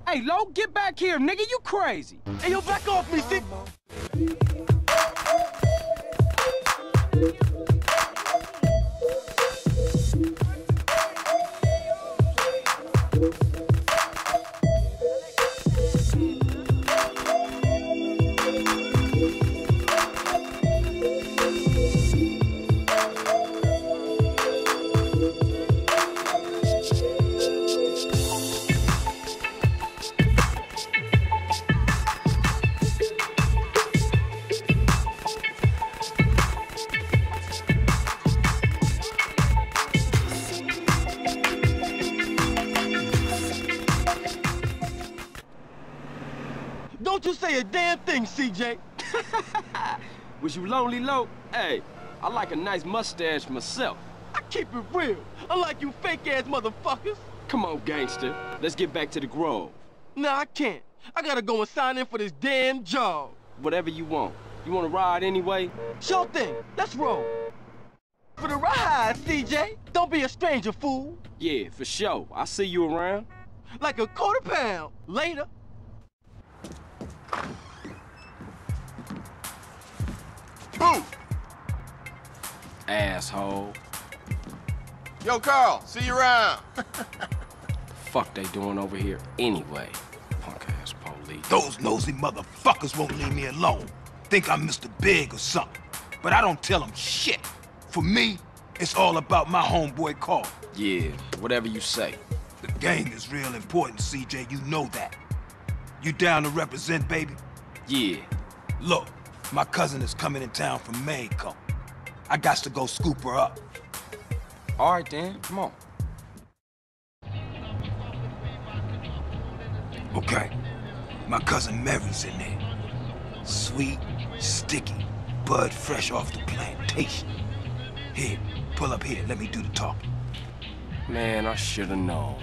Hey, Loc, get back here, nigga, you crazy! Hey, yo, back off me, see? A damn thing, C J. Was you lonely, Loc? Hey, I like a nice mustache myself. I keep it real, unlike you fake-ass motherfuckers. Come on, gangster. Let's get back to the Grove. Nah, I can't. I gotta go and sign in for this damn job. Whatever you want. You wanna ride anyway? Sure thing. Let's roll. For the ride, C J. Don't be a stranger, fool. Yeah, for sure. I'll see you around. Like a quarter pound. Later. Boom! Asshole. Yo, Carl, see you around. Fuck they doing over here anyway, punk-ass police. Those nosy motherfuckers won't leave me alone. Think I'm Mister Big or something, but I don't tell them shit. For me, it's all about my homeboy Carl. Yeah, whatever you say. The gang is real important, C J, you know that. You down to represent, baby? Yeah. Look, my cousin is coming in town from Mexico. I got to go scoop her up. All right, then. Come on. Okay. My cousin Mary's in there. Sweet, sticky, bud fresh off the plantation. Here, pull up here. Let me do the talking. Man, I should have known.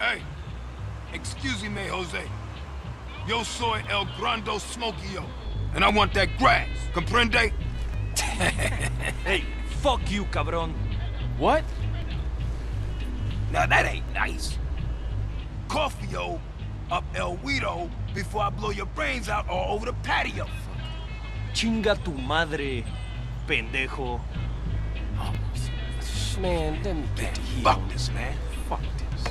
Hey. Excuse me, Jose. Yo soy el grande smokio, and I want that grass. Comprende? Hey, fuck you, cabrón. What? Now that ain't nice. Coffee-o up El Guido before I blow your brains out all over the patio. Chinga tu madre, pendejo. Oh, man, let me get to here. Fuck this, man. Fuck this.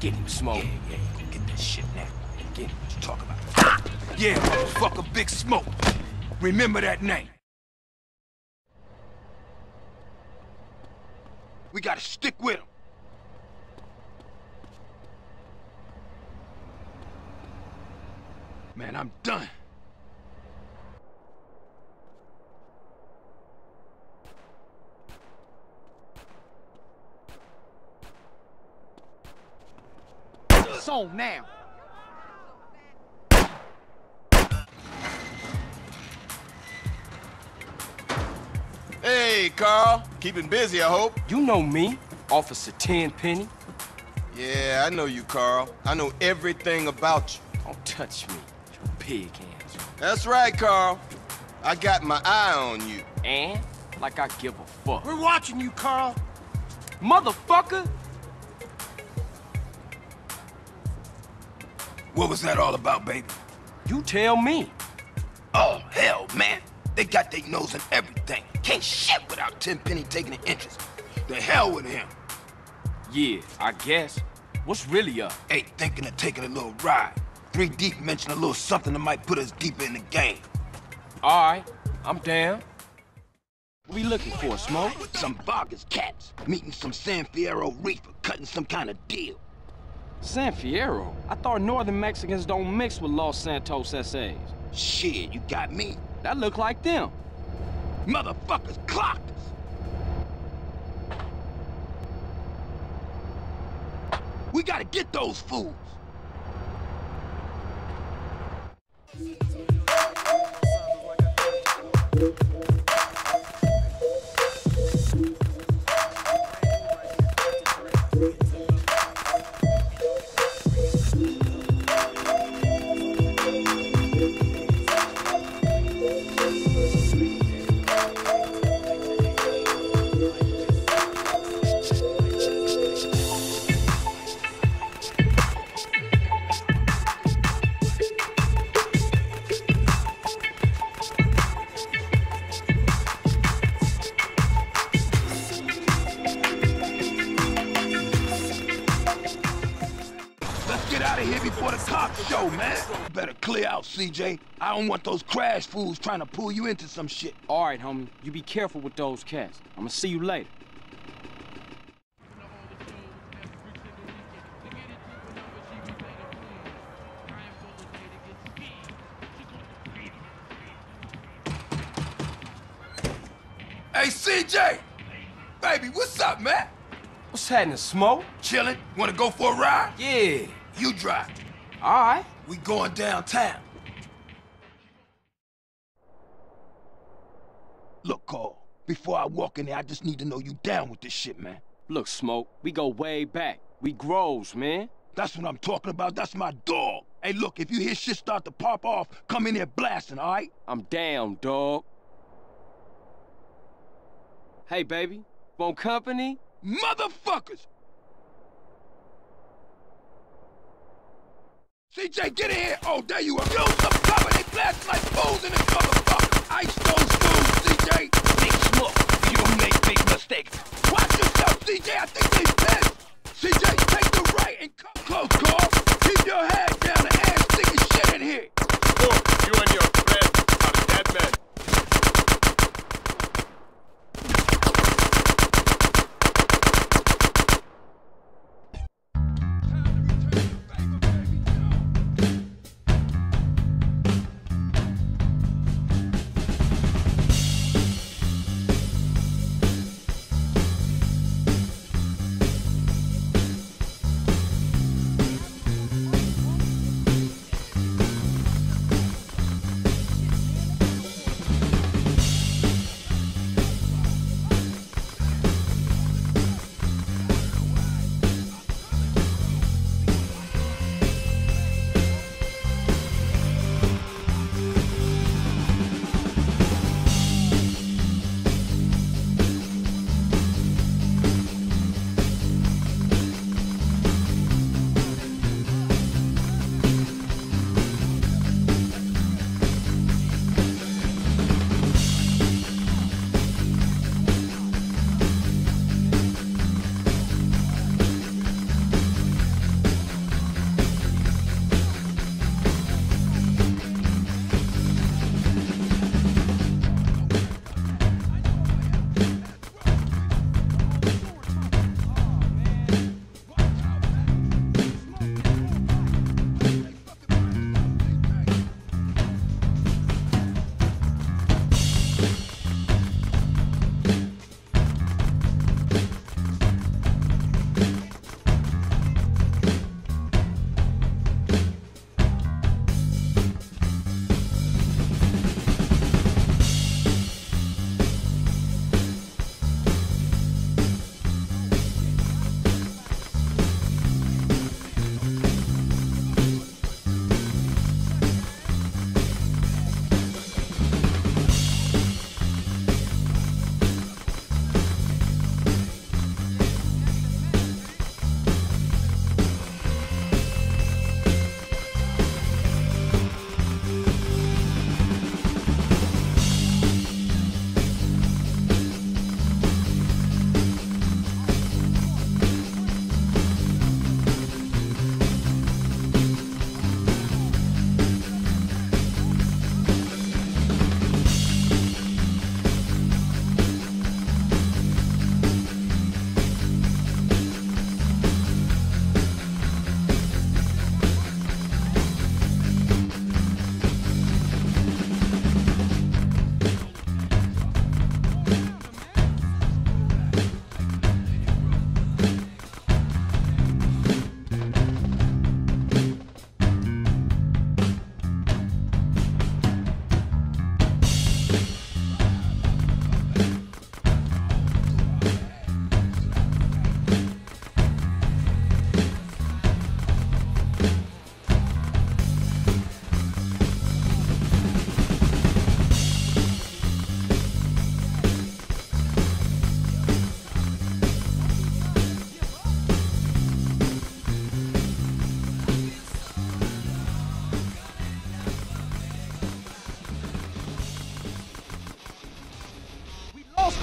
Get him, Smoke. Yeah, yeah, you can get that shit now. Get him. What you talking about? Ah! Yeah, motherfucker, Big Smoke. Remember that name. We gotta stick with him. Man, I'm done. It's on now. Hey, Carl. Keeping busy, I hope. You know me, Officer Tenpenny. Yeah, I know you, Carl. I know everything about you. Don't touch me, you pig hands. That's right, Carl. I got my eye on you. And? Like I give a fuck. We're watching you, Carl. Motherfucker! What was that all about, baby? You tell me. Oh, hell, man. They got their nose in everything. Can't shit without Tenpenny taking an interest. The hell with him. Yeah, I guess. What's really up? Ain't thinking of taking a little ride. Three Deep mentioned a little something that might put us deeper in the game. All right, I'm down. What we looking for, Smoke? Some Vagos cats. Meeting some San Fierro reefer, cutting some kind of deal. San Fierro? I thought northern Mexicans don't mix with Los Santos S As. Shit, you got me. That look like them. Motherfuckers clocked us. We gotta get those fools. C J, I don't want those crash fools trying to pull you into some shit. All right, homie. You be careful with those cats. I'm gonna see you later. Hey, C J! Baby, what's up, man? What's happening, Smoke? Chillin'? Wanna go for a ride? Yeah. You drive. All right. We going downtown. Look, Carl, before I walk in there, I just need to know you down with this shit, man. Look, Smoke, we go way back. We grows, man. That's what I'm talking about. That's my dog. Hey, look, if you hear shit start to pop off, come in here blasting, all right? I'm down, dog. Hey, baby, want company? Motherfuckers! C J, get in here! Oh, there you are! Use some cover! They blast like fools in this motherfucker! Ice those fools, C J! Big Smoke, you don't make big mistakes! Watch yourself, C J! I think they pissed! C J, take the right and come close, Carl! Keep your head down and ass sticking shit in here! Oh, you and your friend are dead men!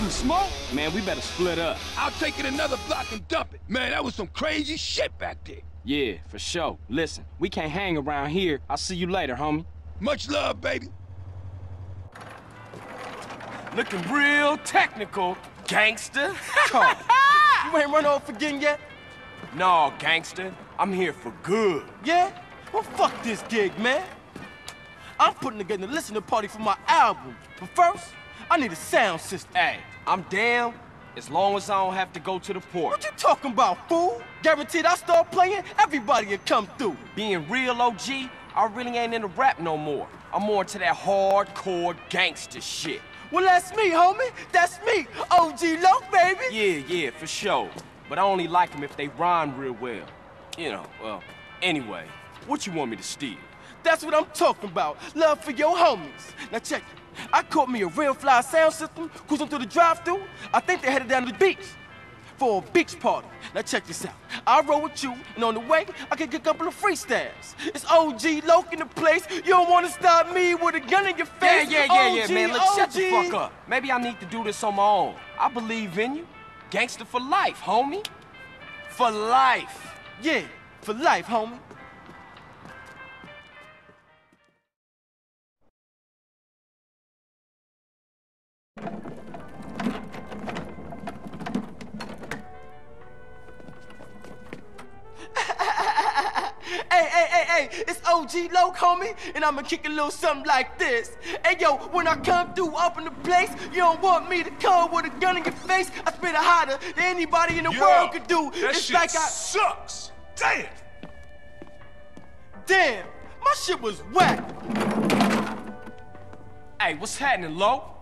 Officer Smoke? Man, we better split up. I'll take it another block and dump it. Man, that was some crazy shit back there. Yeah, for sure. Listen, we can't hang around here. I'll see you later, homie. Much love, baby. Looking real technical, gangster. Come on. You ain't run off again yet? No, gangster. I'm here for good. Yeah? Well, fuck this gig, man. I'm putting together a listening party for my album. But first, I need a sound system. Hey, I'm down as long as I don't have to go to the port. What you talking about, fool? Guaranteed I start playing, everybody will come through. Being real, O G, I really ain't into rap no more. I'm more into that hardcore gangster shit. Well, that's me, homie. That's me. O G Loc, baby. Yeah, yeah, for sure. But I only like them if they rhyme real well. You know, well, anyway, what you want me to steal? That's what I'm talking about. Love for your homies. Now check it. I caught me a real fly sound system, cruising through the drive-thru. I think they headed down to the beach for a beach party. Now check this out. I roll with you, and on the way, I can get a couple of freestyles. It's O G Loc in the place. You don't want to stop me with a gun in your face. Yeah, yeah, yeah, O G, yeah, man. Let's shut the fuck up. Maybe I need to do this on my own. I believe in you. Gangster for life, homie. For life. Yeah, for life, homie. Hey, hey, hey, hey, it's O G Loc, homie, and I'ma kick a little something like this. Hey, yo, when I come through up in the place, you don't want me to come with a gun in your face. I spit it hotter than anybody in the yo, world could do. That it's shit like I... sucks. Damn. Damn, my shit was whack. Hey, what's happening, Loc?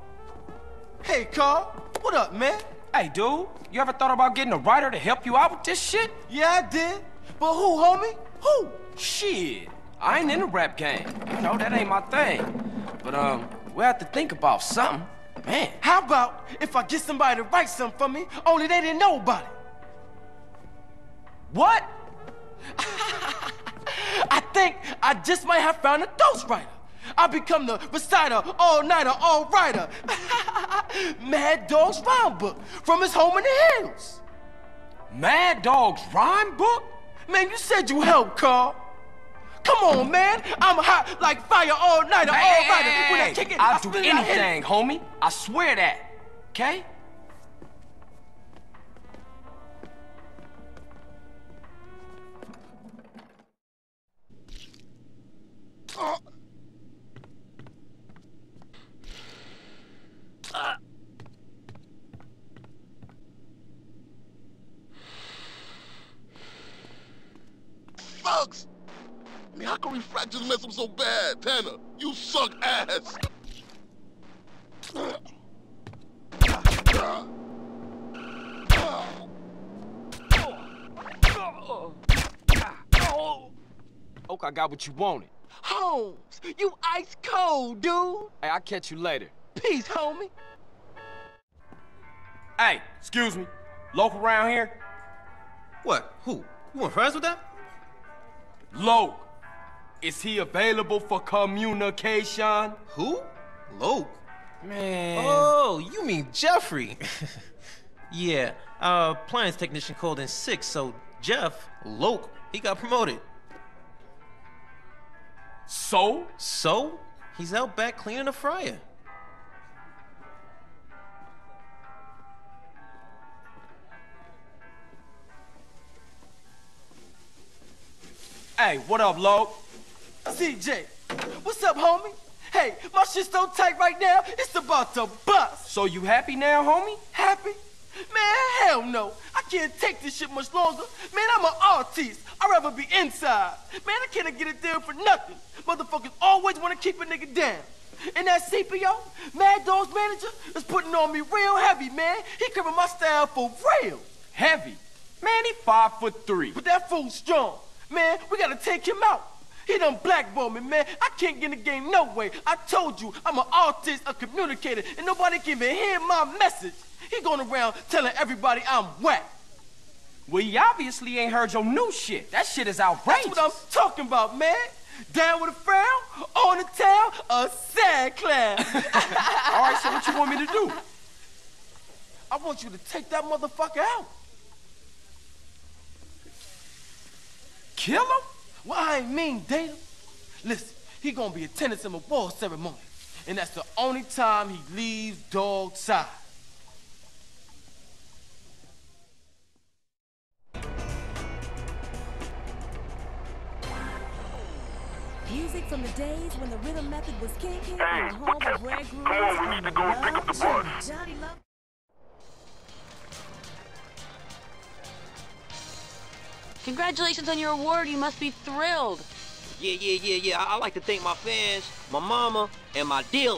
Hey, Carl, what up, man? Hey, dude, you ever thought about getting a writer to help you out with this shit? Yeah, I did. But who, homie? Who? Shit, I ain't in the rap game. You know, that ain't my thing. But, um, we'll have to think about something. Man. How about if I get somebody to write something for me, only they didn't know about it? What? I think I just might have found a ghostwriter. I become the reciter, all-nighter, all-writer. Mad Dog's rhyme book from his home in the hills. Mad Dog's rhyme book? Man, you said you helped, Carl. Come on, man. I'm hot like fire all night, all hey, right. Hey, when I kick it, I'll I do anything, it. homie. I swear that. Okay? Uh. Uh. Sucks. I mean, how can refractors mess up so bad? Tanner, you suck ass. Okay, I got what you wanted. Holmes, you ice cold, dude. Hey, I'll catch you later. Peace, homie. Hey, excuse me. Local around here? What? Who? You want friends with that? Loc, is he available for communication? Who? Loc? Man. Oh, you mean Jeffrey. Yeah, uh, appliance technician called in sick, so Jeff, Loc, he got promoted. So? So? He's out back cleaning the fryer. Hey, what up, Loc? C J, what's up, homie? Hey, my shit's so tight right now, it's about to bust. So you happy now, homie? Happy? Man, hell no. I can't take this shit much longer. Man, I'm an artist. I'd rather be inside. Man, I can't get it there for nothing. Motherfuckers always want to keep a nigga down. And that C P O, Mad Dog's manager, is putting on me real heavy, man. He covering my style for real. Heavy? Man, he five foot three. But that fool's strong. Man, we gotta take him out. He done blackballed me, man. I can't get in the game no way. I told you, I'm an artist, a communicator, and nobody can even hear my message. He going around telling everybody I'm whack. Well, he obviously ain't heard your new shit. That shit is outrageous. That's what I'm talking about, man. Down with a frown, on the town, a sad clown. All right, so what you want me to do? I want you to take that motherfucker out. Kill him? Well, I ain't mean date him. Listen, he gonna be attendance in my ball ceremony, and that's the only time he leaves dog side. Music from the days when the rhythm method was kicking. Hey, what the? Come on, we need to go and pick up the bus. Congratulations on your award. You must be thrilled. Yeah, yeah, yeah, yeah. I, I like to thank my fans, my mama, and my dealer.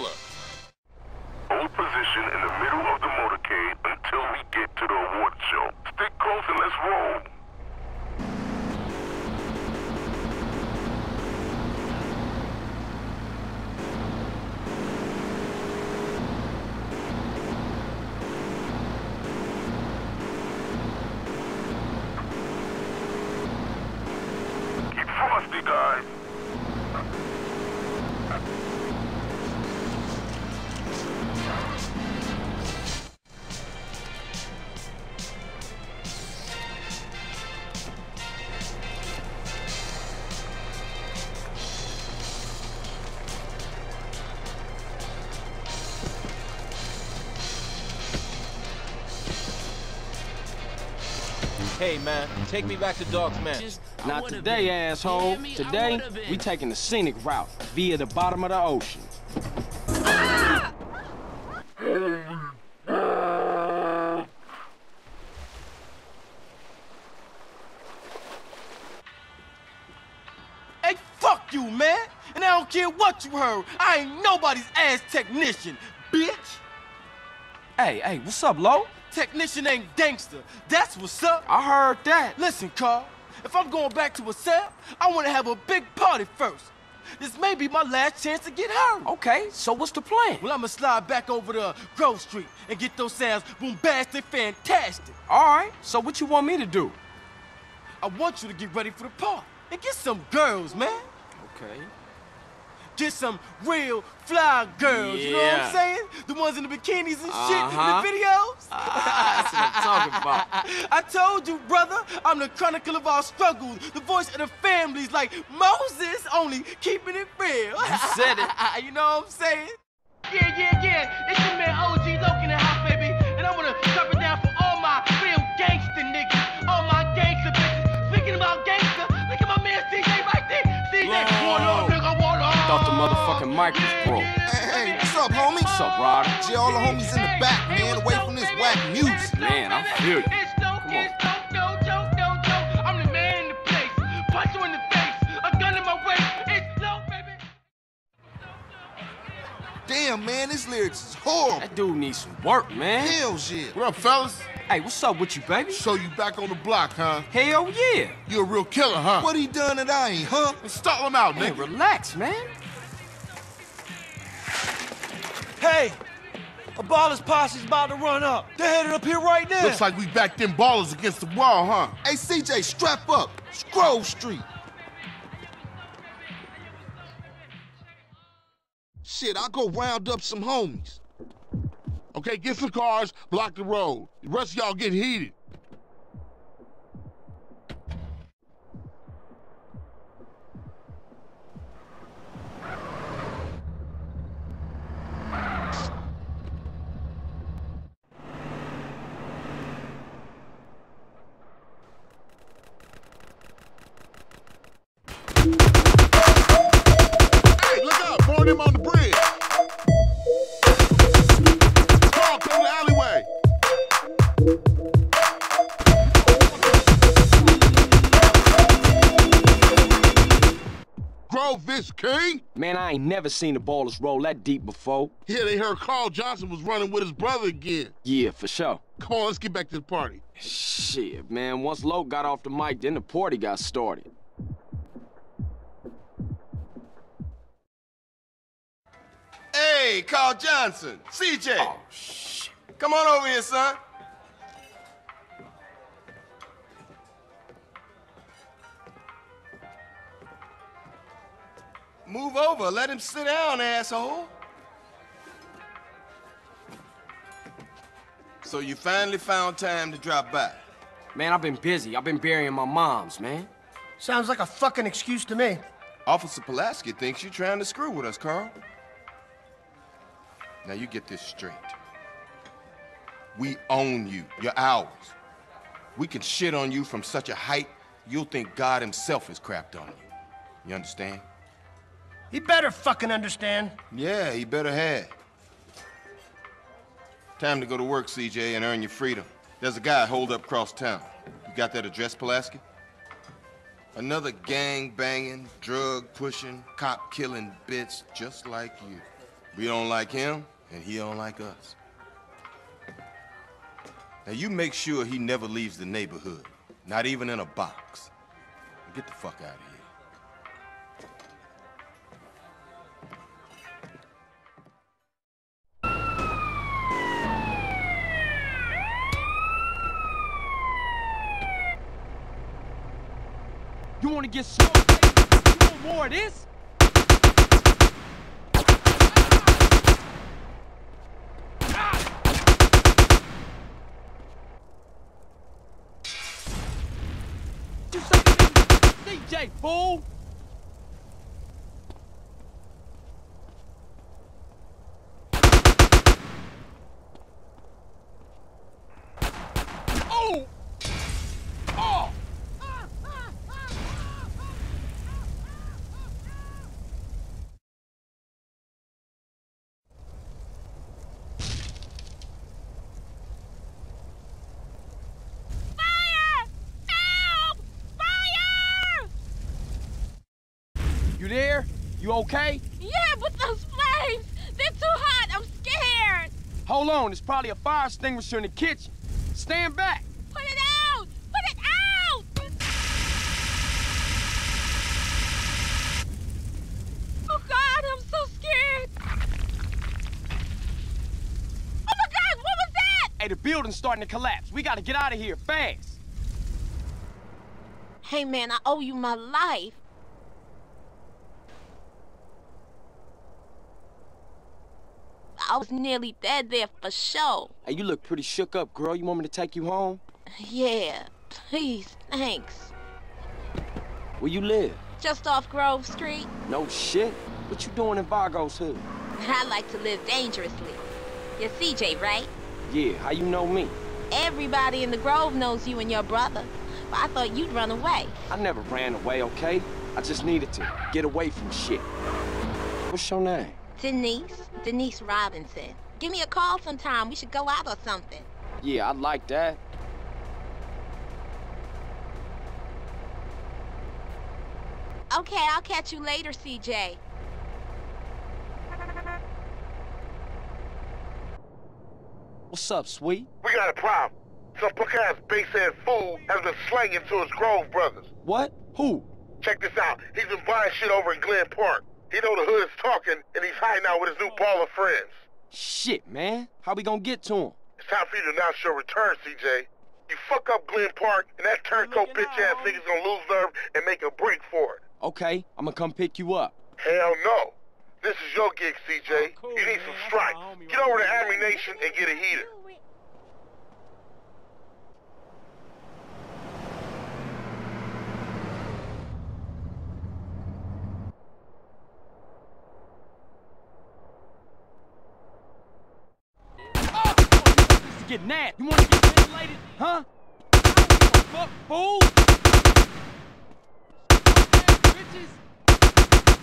Hold position in the middle of the motorcade until we get to the award show. Stick close and let's roll. Hey, man, take me back to Dog's Mansion. Not today, been. Asshole. Today, we taking the scenic route via the bottom of the ocean. Ah! Hey, fuck you, man. And I don't care what you heard. I ain't nobody's ass technician, bitch. Hey, hey, what's up, Lo? Technician ain't gangster. That's what's up. I heard that. Listen, Carl, if I'm going back to a cell, I want to have a big party first. This may be my last chance to get hurt. Okay, so what's the plan? Well, I'm going to slide back over to Grove Street and get those sounds boom-bastic fantastic. All right, so what you want me to do? I want you to get ready for the party and get some girls, man. Okay. Get some real fly girls, yeah. You know what I'm saying? The ones in the bikinis and shit uh-huh. in the videos. Uh, that's what I'm talking about. I told you, brother, I'm the chronicle of our struggles, the voice of the families, like Moses, only keeping it real. You said it. You know what I'm saying? Yeah, yeah, yeah. It's your man O G Loc in the house, baby, and I'm gonna drop it down for all my real gangster niggas, all my gangster bitches. Speaking about gangster, look at my man C J right there. C J, going on, nigga, going on. I thought the motherfucking mic was broke. Hey, hey, what's up, homie? What's up, Ryder? See all the homies in the back, man, away from this whack music. Man, I feel you. Come on. I'm the man in the place. Punch you in the face. A gun in my waist. It's low, baby. Damn, man, this lyrics is horrible. That dude needs some work, man. Hell yeah. What up, fellas? Hey, what's up with you, baby? So you back on the block, huh? Hell yeah. You a real killer, huh? What he done that I ain't, huh? Let's stall him out, man. Hey, relax, man. Hey, a baller's posse's about to run up. They're headed up here right now. Looks like we backed them ballers against the wall, huh? Hey, C J, strap up. It's Grove Street. Shit, I'll go round up some homies. Okay, get some cars, block the road. The rest of y'all get heated. Hey, look out, burn him on the bridge. This king? Man, I ain't never seen the ballers roll that deep before. Yeah, they heard Carl Johnson was running with his brother again. Yeah, for sure. Come on, let's get back to the party. Shit, man, once Loc got off the mic, then the party got started. Hey, Carl Johnson, C J. Oh, shit. Come on over here, son. Move over, let him sit down, asshole. So you finally found time to drop by? Man, I've been busy. I've been burying my moms, man. Sounds like a fucking excuse to me. Officer Pulaski thinks you're trying to screw with us, Carl. Now you get this straight. We own you. You're ours. We can shit on you from such a height, you'll think God himself has crapped on you. You understand? He better fucking understand. Yeah, he better have. Time to go to work, C J, and earn your freedom. There's a guy holed up across town. You got that address, Pulaski? Another gang-banging, drug-pushing, cop-killing bitch just like you. We don't like him, and he don't like us. Now, you make sure he never leaves the neighborhood, not even in a box. Now get the fuck out of here. You wanna get smoked, baby? You want more of this? Ah! You say C J, fool! You there? You okay? Yeah, but those flames, they're too hot. I'm scared. Hold on, there's probably a fire extinguisher in the kitchen. Stand back. Put it out! Put it out! Oh, God, I'm so scared. Oh, my God, what was that? Hey, the building's starting to collapse. We gotta get out of here fast. Hey, man, I owe you my life. I was nearly dead there for sure. Hey, you look pretty shook up, girl. You want me to take you home? Yeah, please, thanks. Where you live? Just off Grove Street. No shit. What you doing in Vagos hood? I like to live dangerously. You're C J, right? Yeah, how you know me? Everybody in the Grove knows you and your brother. But I thought you'd run away. I never ran away, okay? I just needed to get away from shit. What's your name? Denise, Denise Robinson. Give me a call sometime. We should go out or something. Yeah, I'd like that. Okay, I'll catch you later, C J. What's up, Sweet? We got a problem. Some punk-ass bass-ass fool has been slanging to his Grove brothers. What? Who? Check this out. He's been buying shit over in Glen Park. He know the hood's talking, and he's hiding out with his new ball of friends. Shit, man. How we gonna get to him? It's time for you to announce your return, C J. You fuck up Glen Park, and that turncoat bitch-ass nigga's gonna lose nerve and make a break for it. Okay, I'm gonna come pick you up. Hell no. This is your gig, C J. Oh, cool, you need man. some stripes. Get over to Army Nation and get a heater. Get nabbed. You want to get ventilated? Huh? I don't give a fuck, fool! Bitches!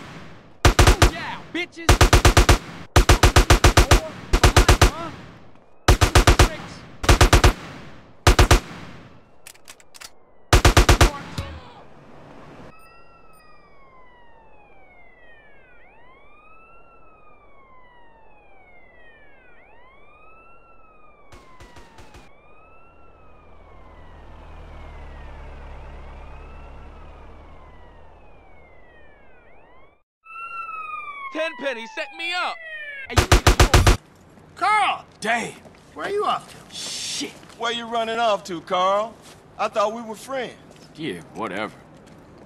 Oh, yeah, bitches! Oh, huh? Tenpenny set me up. Hey, you need to go. Carl! Damn. Where are you off to? Shit. Where you running off to, Carl? I thought we were friends. Yeah, whatever.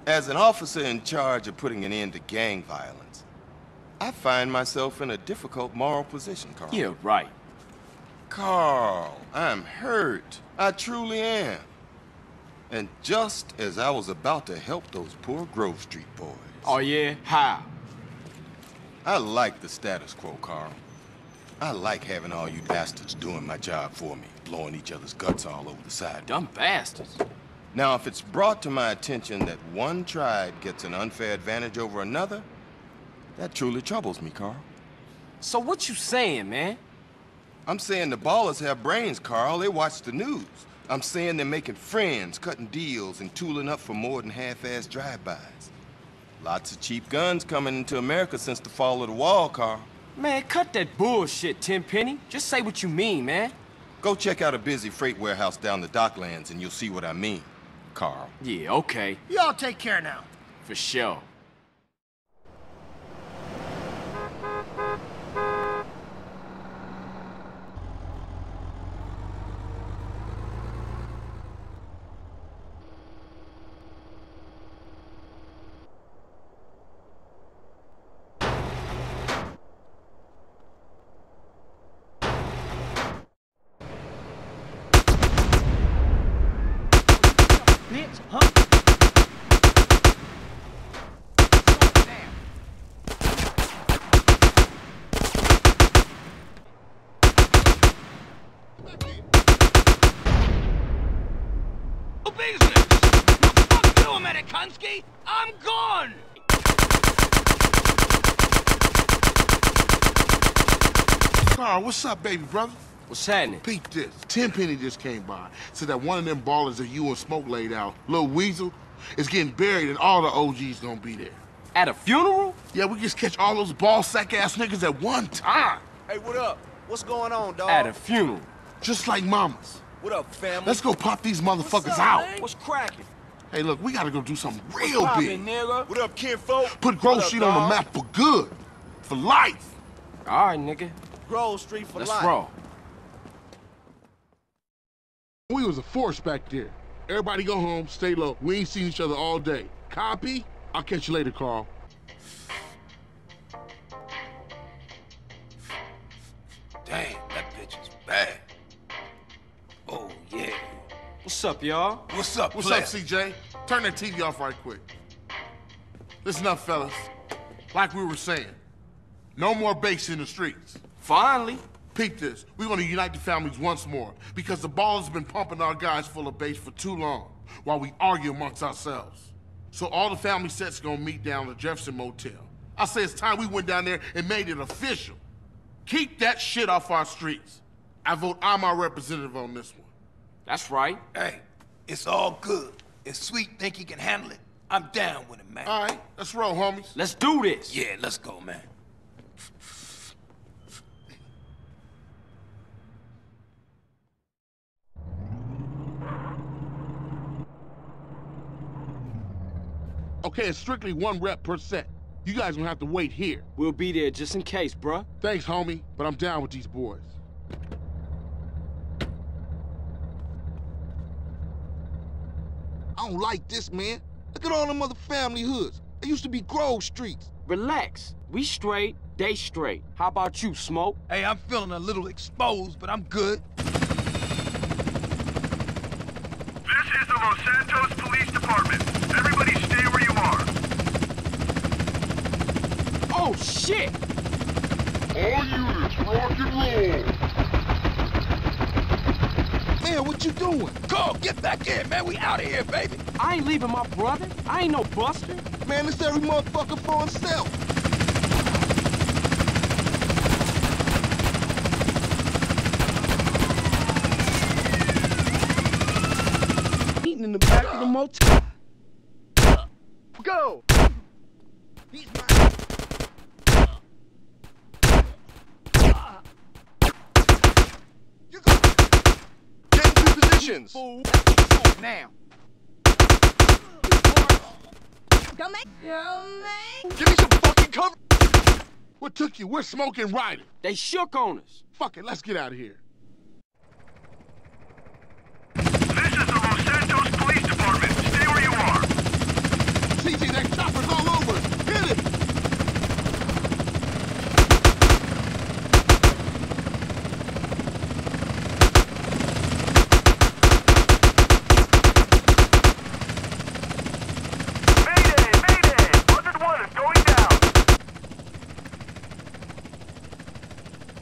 As an officer in charge of putting an end to gang violence, I find myself in a difficult moral position, Carl. Yeah, right. Carl, I'm hurt. I truly am. And just as I was about to help those poor Grove Street boys. Oh, yeah? How? I like the status quo, Carl. I like having all you bastards doing my job for me, blowing each other's guts all over the side. Dumb bastards. Now, if it's brought to my attention that one tribe gets an unfair advantage over another, that truly troubles me, Carl. So what you saying, man? I'm saying the ballers have brains, Carl. They watch the news. I'm saying they're making friends, cutting deals, and tooling up for more than half-assed drive-bys. Lots of cheap guns coming into America since the fall of the wall, Carl. Man, cut that bullshit, Tenpenny. Just say what you mean, man. Go check out a busy freight warehouse down the docklands and you'll see what I mean, Carl. Yeah, okay. Y'all take care now. For sure. What's up, baby brother? What's happening? Peep this. Tenpenny just came by. Said that one of them ballers that you and Smoke laid out, Lil Weasel, is getting buried and all the O Gs gonna be there. At a funeral? Yeah, we just catch all those ball sack ass niggas at one time. Hey, what up? What's going on, dog? At a funeral. Just like mamas. What up, family? Let's go pop these motherfuckers up, out. Man? What's cracking? Hey, look, we gotta go do something real poppin', big. Nigga? What up, kinfolk? Put Grove Street on the map for good. For life. All right, nigga. Grove Street for life. Let's roll. We was a force back there. Everybody go home, stay low. We ain't seen each other all day. Copy? I'll catch you later, Carl. Dang, that bitch is bad. Oh, yeah. What's up, y'all? What's up, What's player? up, C J? Turn that T V off right quick. Listen up, fellas. Like we were saying, no more bakes in the streets. Finally. Peep this. We're going to unite the families once more because the ball has been pumping our guys full of bass for too long while we argue amongst ourselves. So all the family sets going to meet down at Jefferson Motel. I say it's time we went down there and made it official. Keep that shit off our streets. I vote I'm our representative on this one. That's right. Hey, it's all good. If Sweet think he can handle it, I'm down with him, man. All right, let's roll, homies. Let's do this. Yeah, let's go, man. Okay, it's strictly one rep per set. You guys gonna have to wait here. We'll be there just in case, bruh. Thanks, homie, but I'm down with these boys. I don't like this, man. Look at all them other family hoods. It used to be Grove Streets. Relax. We straight, they straight. How about you, Smoke? Hey, I'm feeling a little exposed, but I'm good. This is the Los Santos Police Department. Everybody stay where you are. Oh, shit! All units, rock and roll! Man, what you doing? Go, get back in, man. We out of here, baby. I ain't leaving my brother. I ain't no buster. Man, it's every motherfucker for himself. Eating in the back of the motel. Go! He's mine. You're going to change your positions. Fool. Now. Don't make. Don't make. Give me some fucking cover. What took you? We're smoking Ryder. They shook on us. Fuck it, let's get out of here. That chopper's all over! Hit it!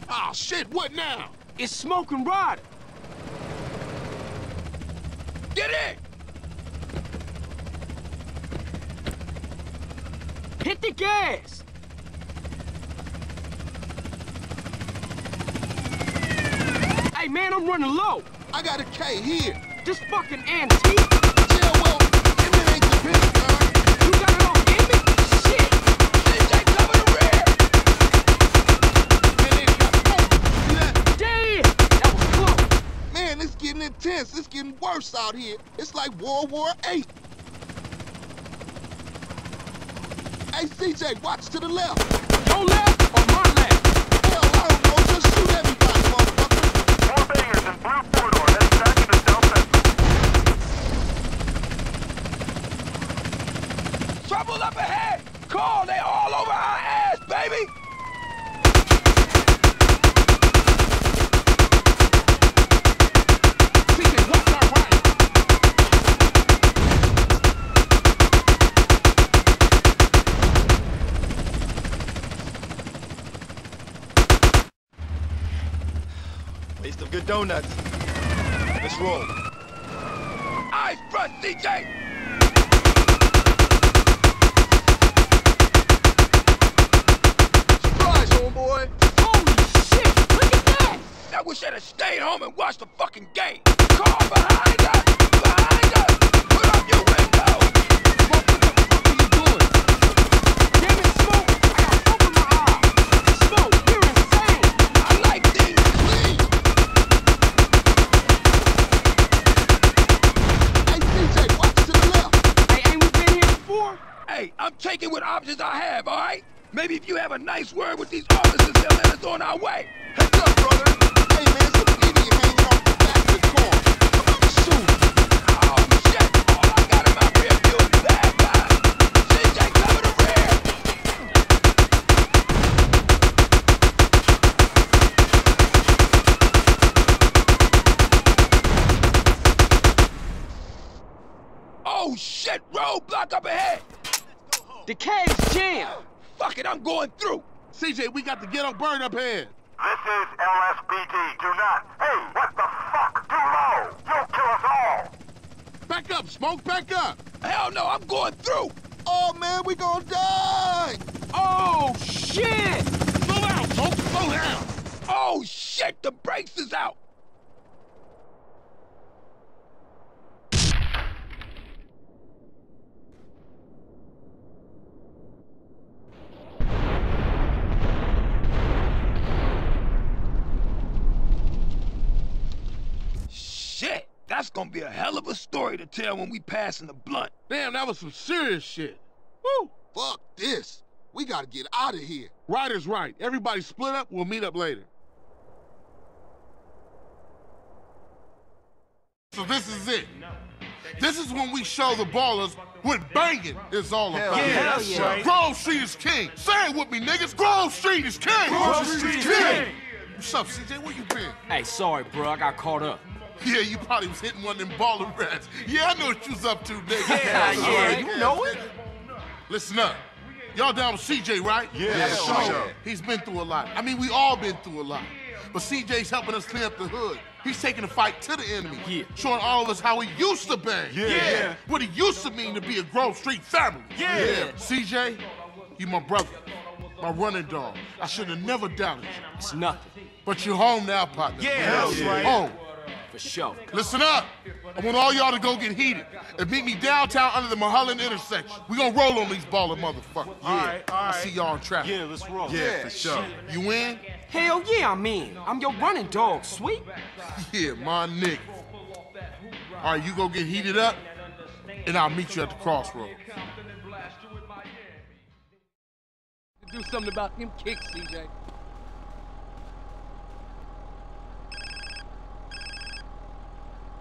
Ah, oh, shit, what now? It's Smoke and Ryder. Get in! Hit the gas! Hey, man, I'm running low. I got a K here. Just fucking antique. Yeah, well, Emmett ain't the big guy. You got it on Emmett? Shit! D J, cover the rear! Man, they got both left. Damn! That was close. Man, it's getting intense. It's getting worse out here. It's like World War Eight. Hey, C J, watch to the left. Your left or my left? Hell, I don't know. Just shoot everybody, motherfucker. More bangers and blue four-door. That's back in the Trouble's up ahead! Call! They all over our ass, baby! C J, watch our right! Waste of good donuts. Let's roll. Eyes front, C J! Boy. Holy shit! Look at that! I wish I'd have stayed home and watched the fucking game. Car behind us! Behind us! Put up your window! What the fuck are you doing? Damn it, Smoke! I got open my eye! Smoke, you're insane! I like things clean! Hey, C J, watch to the left! Hey, ain't we been here before? Hey, I'm taking what options I have, alright? Maybe if you have a nice word with these officers, they'll let us on our way. Heads up, brother. Hey, man, some idiot hanging off the back of the car. Come on, shoot. Oh, shit. All I got in my rear view is bad guys. C J, cover the rear. Oh, shit. Roadblock up ahead. The cave's jammed. Fuck it, I'm going through! C J, we got to get on burn up here! This is L S P D, do not! Hey, what the fuck? Too low! You'll kill us all! Back up, Smoke, back up! Hell no, I'm going through! Oh man, we gonna die! Oh shit! Slow down, Smoke, slow down! Oh shit, the brakes is out! That's gonna be a hell of a story to tell when we passing the blunt. Damn, that was some serious shit. Woo! Fuck this. We gotta get out of here. Ryder's right. Everybody split up. We'll meet up later. So this is it. This is when we show the ballers what banging is all about. Yeah, yeah. Right. Grove Street is king. Say it with me, niggas. Grove Street is king. Grove Street is king. What's up, C J? Where you been? Hey, sorry, bro. I got caught up. Yeah, you probably was hitting one of them baller rats. Yeah, I know what you was up to, nigga. Yeah, yeah, right, you yeah, know it. Listen up. Y'all down with C J, right? Yeah, yeah sure. sure. He's been through a lot. I mean, we all been through a lot. But C J's helping us clean up the hood. He's taking the fight to the enemy. Yeah. Showing all of us how he used to bang. Yeah. yeah. What it used to mean to be a Grove Street family. Yeah. yeah. C J, you my brother. My running dog. I should have never doubted you. It's nothing. But you're home now, partner. Yeah, that's right. Oh. For sure. Listen up. I want all y'all to go get heated and meet me downtown under the Mulholland intersection. We gonna roll on these baller motherfuckers. Yeah. All right, all right. I see y'all in traffic. Yeah, let's roll. Yeah, yeah, for sure. You in? Hell yeah, I'm in. I'm your running dog, Sweet. Yeah, my nigga. All right, you go get heated up, and I'll meet you at the crossroads. Do something about them kicks, C J.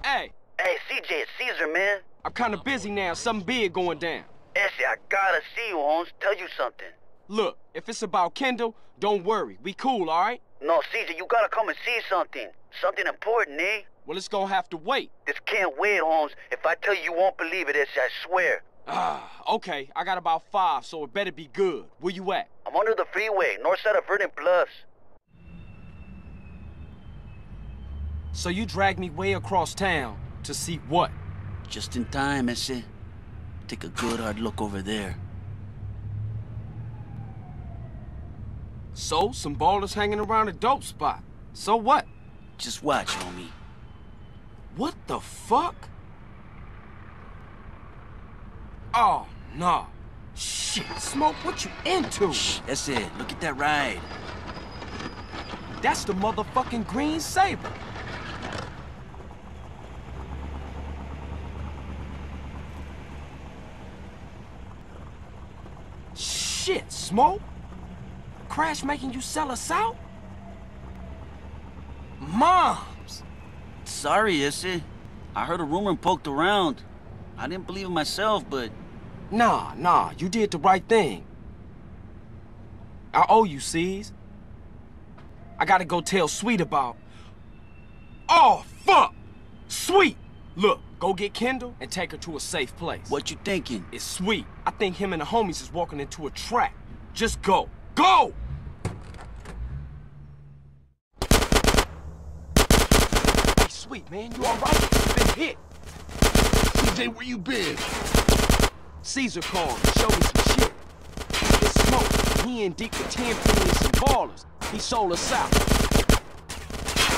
Hey. Hey, C J, it's Caesar, man. I'm kind of busy now. Something big going down. Essie, I gotta see you, Holmes. Tell you something. Look, if it's about Kendl, don't worry. We cool, all right? No, C J, you gotta come and see something. Something important, eh? Well, it's gonna have to wait. This can't wait, Holmes. If I tell you, you won't believe it, Essie, I swear. Ah, okay. I got about five, so it better be good. Where you at? I'm under the freeway, north side of Vernon Bluffs. So you dragged me way across town to see what? Just in time, ese. Take a good hard look over there. So, some ballers hanging around a dope spot. So what? Just watch, homie. What the fuck? Oh, no. Shit, Smoke, what you into? Shh, that's it. Look at that ride. That's the motherfucking Green Saber. Shit, Smoke. Crash making you sell us out? Moms! Sorry, Issy. I heard a rumor and poked around. I didn't believe it myself, but... Nah, nah, you did the right thing. I owe you, C's. I gotta go tell Sweet about... Oh, fuck! Sweet! Look, go get Kendl and take her to a safe place. What you thinking? It's Sweet. I think him and the homies is walking into a trap. Just go. Go! Hey, Sweet, man, you all right? You've been hit. C J, where you been? Caesar called and showed me some shit. It's Smoke. He and Deke with ten penny and some ballers. He sold us out.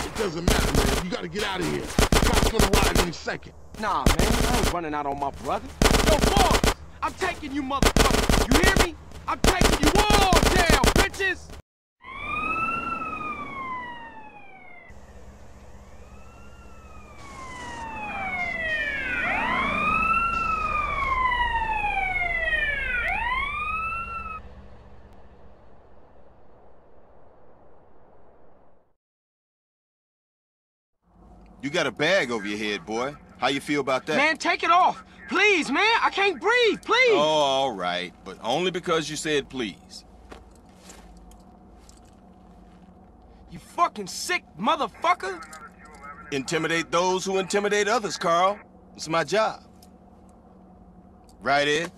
It doesn't matter, man. You gotta get out of here. The cop's gonna ride any second. Nah, man, I ain't running out on my brother. Yo, boys! I'm taking you, motherfucker! You hear me? I'm taking you all down, bitches! You got a bag over your head, boy. How you feel about that? Man, take it off! Please, man! I can't breathe! Please! Oh, all right. But only because you said please. You fucking sick motherfucker! Intimidate those who intimidate others, Carl. It's my job. Right, Ed?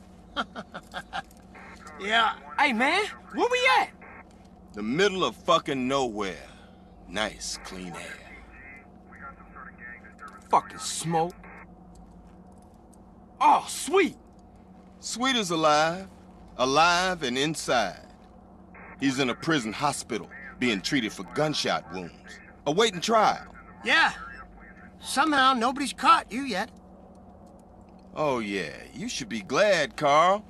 Yeah. Hey, man! Where we at? The middle of fucking nowhere. Nice, clean air. Fucking Smoke. Oh, Sweet. Sweet is alive. Alive and inside. He's in a prison hospital, being treated for gunshot wounds. Awaiting trial. Yeah. Somehow nobody's caught you yet. Oh, yeah. You should be glad, Carl.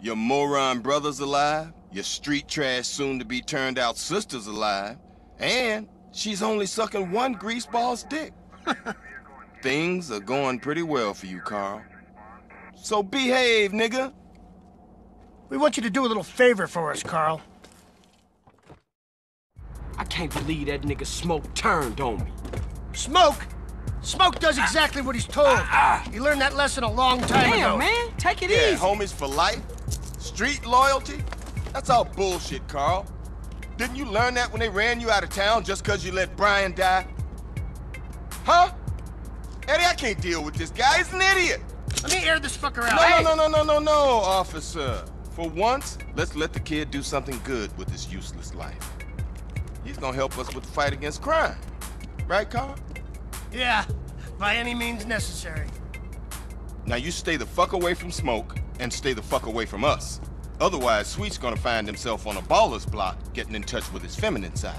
Your moron brother's alive. Your street trash soon-to-be turned-out sister's alive. And she's only sucking one greaseball's dick. Things are going pretty well for you, Carl. So behave, nigga. We want you to do a little favor for us, Carl. I can't believe that nigga Smoke turned on me. Smoke? Smoke does exactly what he's told. Uh, uh, he learned that lesson a long time damn, ago. Damn, man. Take it yeah, easy. Homies for life. Street loyalty. That's all bullshit, Carl. Didn't you learn that when they ran you out of town just because you let Brian die? Huh? Eddie, I can't deal with this guy. He's an idiot. Let me air this fucker out. No, hey. no, no, no, no, no, officer. For once, let's let the kid do something good with his useless life. He's gonna help us with the fight against crime. Right, Carl? Yeah, by any means necessary. Now you stay the fuck away from Smoke and stay the fuck away from us. Otherwise, Sweet's gonna find himself on a baller's block getting in touch with his feminine side.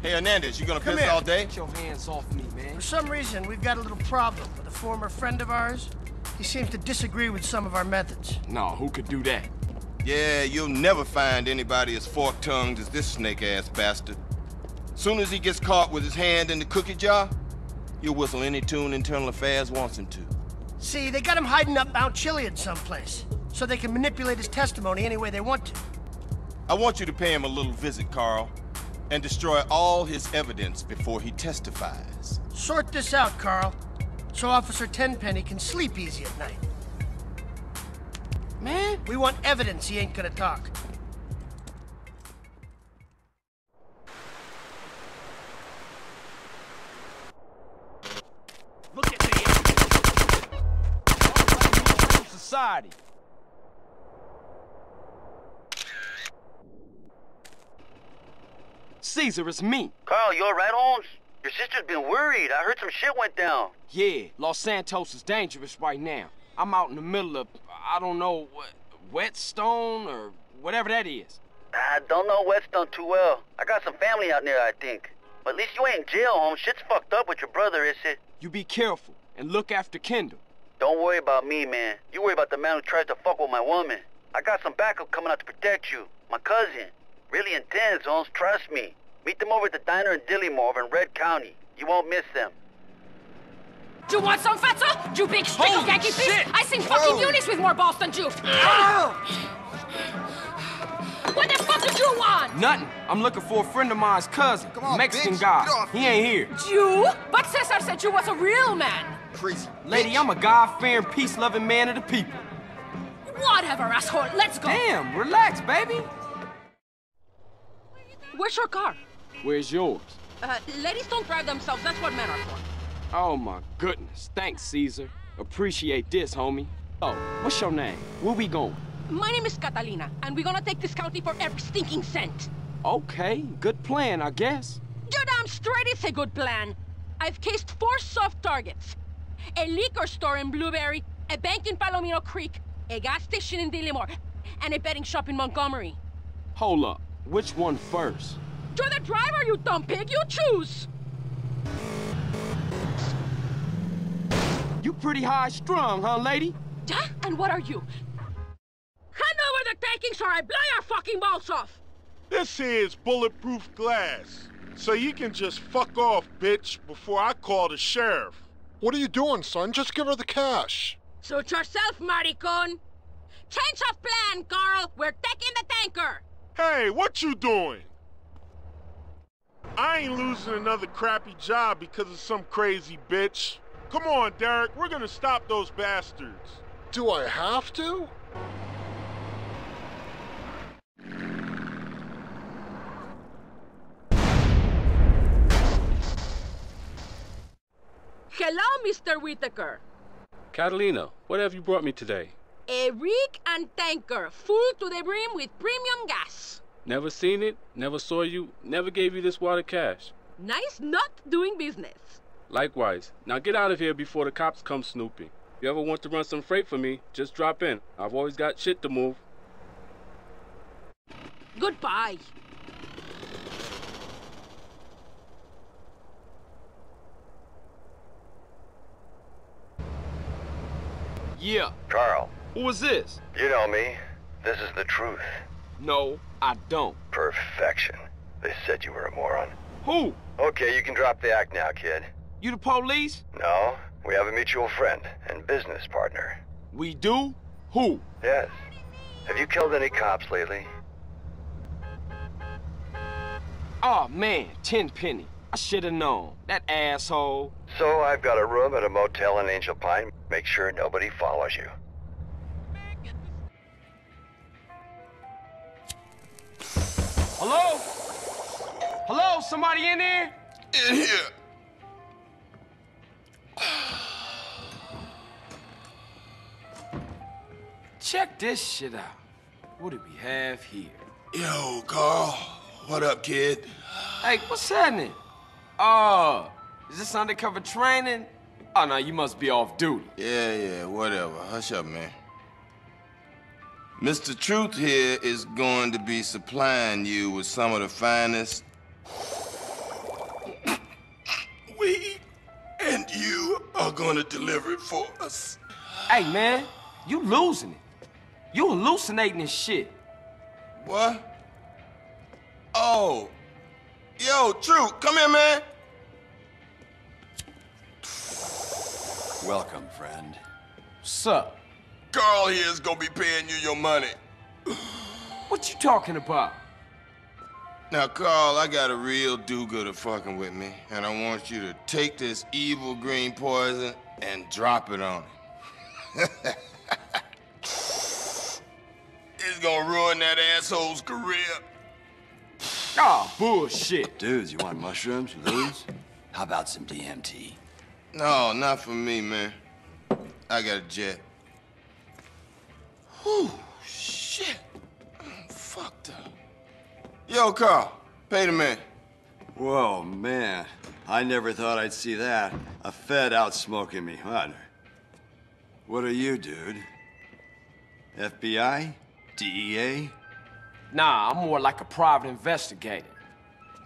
Hey, Hernandez, you gonna Come piss here. all day? Get your hands off me, man. For some reason, we've got a little problem with a former friend of ours. He seems to disagree with some of our methods. No, who could do that? Yeah, you'll never find anybody as fork-tongued as this snake-ass bastard. Soon as he gets caught with his hand in the cookie jar, he'll whistle any tune Internal Affairs wants him to. See, they got him hiding up Mount Chiliad someplace, so they can manipulate his testimony any way they want to. I want you to pay him a little visit, Carl, and destroy all his evidence before he testifies. Sort this out, Carl, so Officer Tenpenny can sleep easy at night. Man, we want evidence he ain't gonna talk. Look at the society. Caesar, it's me. Carl, you all right, Holmes? Your sister's been worried. I heard some shit went down. Yeah, Los Santos is dangerous right now. I'm out in the middle of, I don't know, what, Whetstone or whatever that is. I don't know Whetstone too well. I got some family out there, I think. But at least you ain't in jail, home. Shit's fucked up with your brother, is it? You be careful and look after Kendl. Don't worry about me, man. You worry about the man who tries to fuck with my woman. I got some backup coming out to protect you. My cousin. Really intense, Holmes. Trust me. Meet them over at the diner in Dillimore over in Red County. You won't miss them. Do you want some, fatso? Do you big stick of Yankee shit. Piece? I sing fucking Eunice with more balls than juice. What the fuck did you want? Nothing. I'm looking for a friend of mine's cousin. Come on, Mexican bitch. Guy. He ain't here. Jew? But Cesar said you was a real man. Crazy. Lady, bitch. I'm a God-fearing, peace-loving man of the people. Whatever, asshole. Let's go. Damn, relax, baby. Where's your car? Where's yours? Uh, ladies don't drive themselves. That's what men are for. Oh, my goodness. Thanks, Caesar. Appreciate this, homie. Oh, what's your name? Where we going? My name is Catalina, and we're gonna take this county for every stinking cent. Okay, good plan, I guess. You're damn straight it's a good plan. I've cased four soft targets. A liquor store in Blueberry, a bank in Palomino Creek, a gas station in Dillimore, and a betting shop in Montgomery. Hold up, which one first? You're the driver, you dumb pig, you choose! You pretty high strung, huh, lady? Yeah, and what are you? Hand over the takings or I blow your fucking balls off! This here's bulletproof glass, so you can just fuck off, bitch, before I call the sheriff. What are you doing, son? Just give her the cash. Suit yourself, maricon. Change of plan, Carl. We're taking the tanker. Hey, what you doing? I ain't losing another crappy job because of some crazy bitch. Come on, Derek. We're gonna stop those bastards. Do I have to? Hello, Mister Whitaker. Catalina, what have you brought me today? A rig and tanker, full to the brim with premium gas. Never seen it, never saw you, never gave you this water cash. Nice not doing business. Likewise. Now get out of here before the cops come snooping. If you ever want to run some freight for me, just drop in. I've always got shit to move. Goodbye. Yeah. Carl. Who is this? You know me. This is the truth. No, I don't. Perfection. They said you were a moron. Who? Okay, you can drop the act now, kid. You the police? No, we have a mutual friend and business partner. We do? Who? Yes. Have you killed any cops lately? Oh man, Tenpenny. I should have known. That asshole. So I've got a room at a motel in Angel Pine. Make sure nobody follows you. Hello? Hello? Somebody in there? In here. Check this shit out. What do we have here? Yo, Carl. What up, kid? Hey, what's happening? Oh, is this undercover training? Oh, no, you must be off duty. Yeah, yeah, whatever. Hush up, man. Mister Truth here is going to be supplying you with some of the finest weed, and you are going to deliver it for us. Hey, man, you losing it. You hallucinating this shit. What? Oh. Yo, Truth, come here, man. Welcome, friend. Sup? Carl here is gonna be paying you your money. What you talking about? Now, Carl, I got a real do-gooder fucking with me, and I want you to take this evil green poison and drop it on him. It's gonna ruin that asshole's career. Ah, oh, bullshit. Dudes, you want mushrooms, you lose? How about some D M T? No, not for me, man. I got a jet. Whew, shit. I'm fucked up. Yo, Carl, pay the man. Whoa, man. I never thought I'd see that. A Fed out smoking me. What? What are you, dude? F B I? D E A? Nah, I'm more like a private investigator.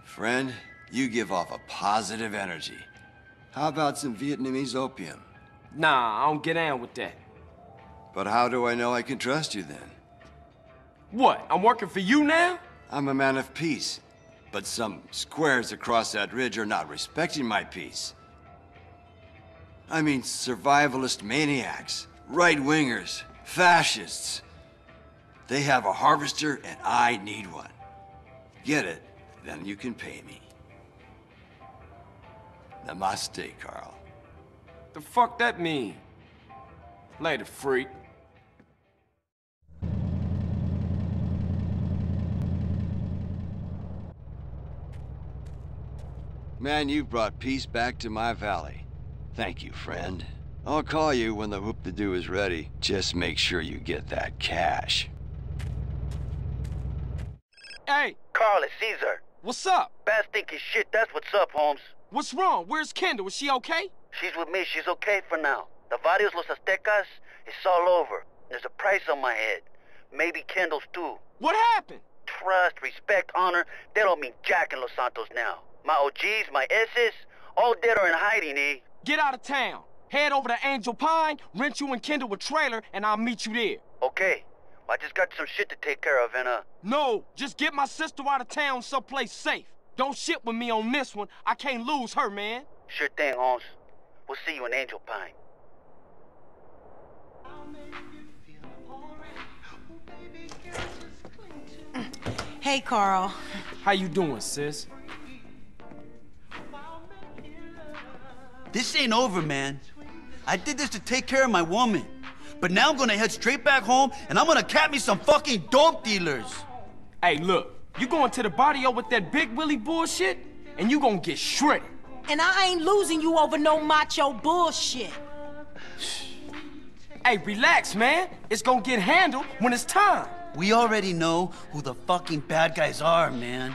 Friend, you give off a positive energy. How about some Vietnamese opium? Nah, I don't get down with that. But how do I know I can trust you then? What, I'm working for you now? I'm a man of peace, but some squares across that ridge are not respecting my peace. I mean survivalist maniacs, right-wingers, fascists. They have a harvester and I need one. Get it, then you can pay me. Namaste, Carl. The fuck that mean? Later, freak. Man, you brought peace back to my valley. Thank you, friend. I'll call you when the whoop-de-doo is ready. Just make sure you get that cash. Hey! Carl, it's Caesar. What's up? Bad thinking shit, that's what's up, Holmes. What's wrong? Where's Kendl? Is she okay? She's with me. She's okay for now. The Varios Los Aztecas, it's all over. There's a price on my head. Maybe Kendl's too. What happened? Trust, respect, honor, they don't mean jack in Los Santos now. My O Gs, my S's, all dead or in hiding, eh? Get out of town. Head over to Angel Pine, rent you and Kendl a trailer, and I'll meet you there. Okay. I just got some shit to take care of, and uh... No, just get my sister out of town someplace safe. Don't shit with me on this one. I can't lose her, man. Sure thing, Holmes. We'll see you in Angel Pine. Hey, Carl. How you doing, sis? This ain't over, man. I did this to take care of my woman. But now I'm gonna head straight back home, and I'm gonna cap me some fucking dope dealers. Hey, look. You going to the barrio with that Big Willie bullshit, and you gonna get shredded. And I ain't losing you over no macho bullshit. Hey, relax, man. It's gonna get handled when it's time. We already know who the fucking bad guys are, man.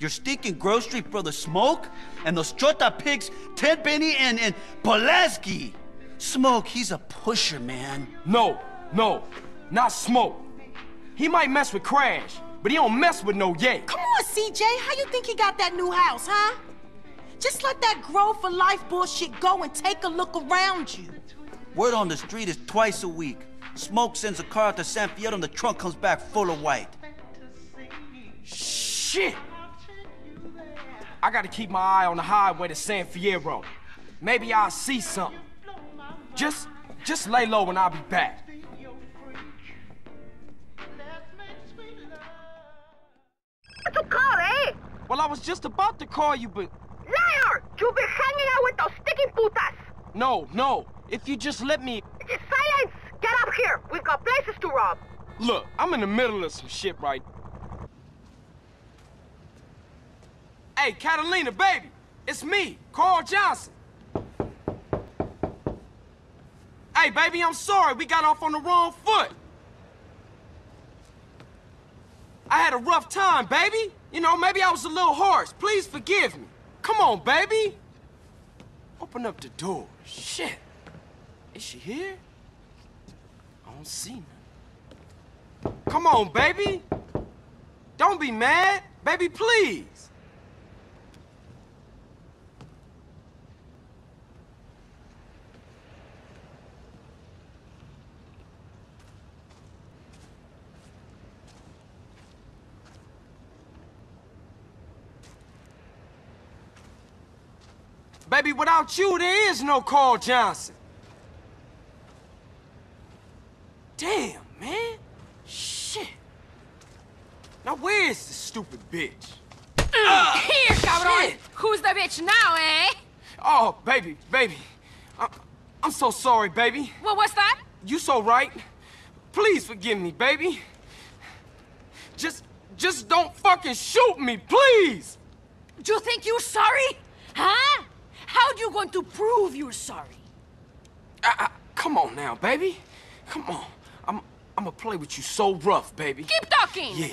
Your stinking Grove Street brother Smoke, and those Chota pigs, Tenpenny and, and Pulaski. Smoke, he's a pusher, man. No, no, not Smoke. He might mess with Crash, but he don't mess with no yay. Come on, C J, how you think he got that new house, huh? Just let that Grove for Life bullshit go and take a look around you. Word on the street is twice a week. Smoke sends a car out to San Fierro and the trunk comes back full of white. Shit! I gotta keep my eye on the highway to San Fierro. Maybe I'll see something. Just, just lay low and I'll be back. What you call, eh? Well, I was just about to call you, but... Liar! You've been hanging out with those stinking putas! No, no. If you just let me... Just silence! Get up here! We've got places to rob! Look, I'm in the middle of some shit right... Hey, Catalina, baby! It's me, Carl Johnson! Hey, baby, I'm sorry. We got off on the wrong foot. I had a rough time, baby. You know, maybe I was a little harsh. Please forgive me. Come on, baby. Open up the door. Shit. Is she here? I don't see her. Come on, baby. Don't be mad. Baby, please. Baby, without you, there is no Carl Johnson. Damn, man. Shit. Now, where is this stupid bitch? Mm. Uh, Here, cabrón. Who's the bitch now, eh? Oh, baby, baby. I I'm so sorry, baby. Well, what's that? You so right. Please forgive me, baby. Just, just don't fucking shoot me, please. Do you think you're sorry? Huh? How are you going to prove you're sorry? I, I, come on now, baby. Come on. I'm I'm gonna play with you so rough, baby. Keep talking! Yeah,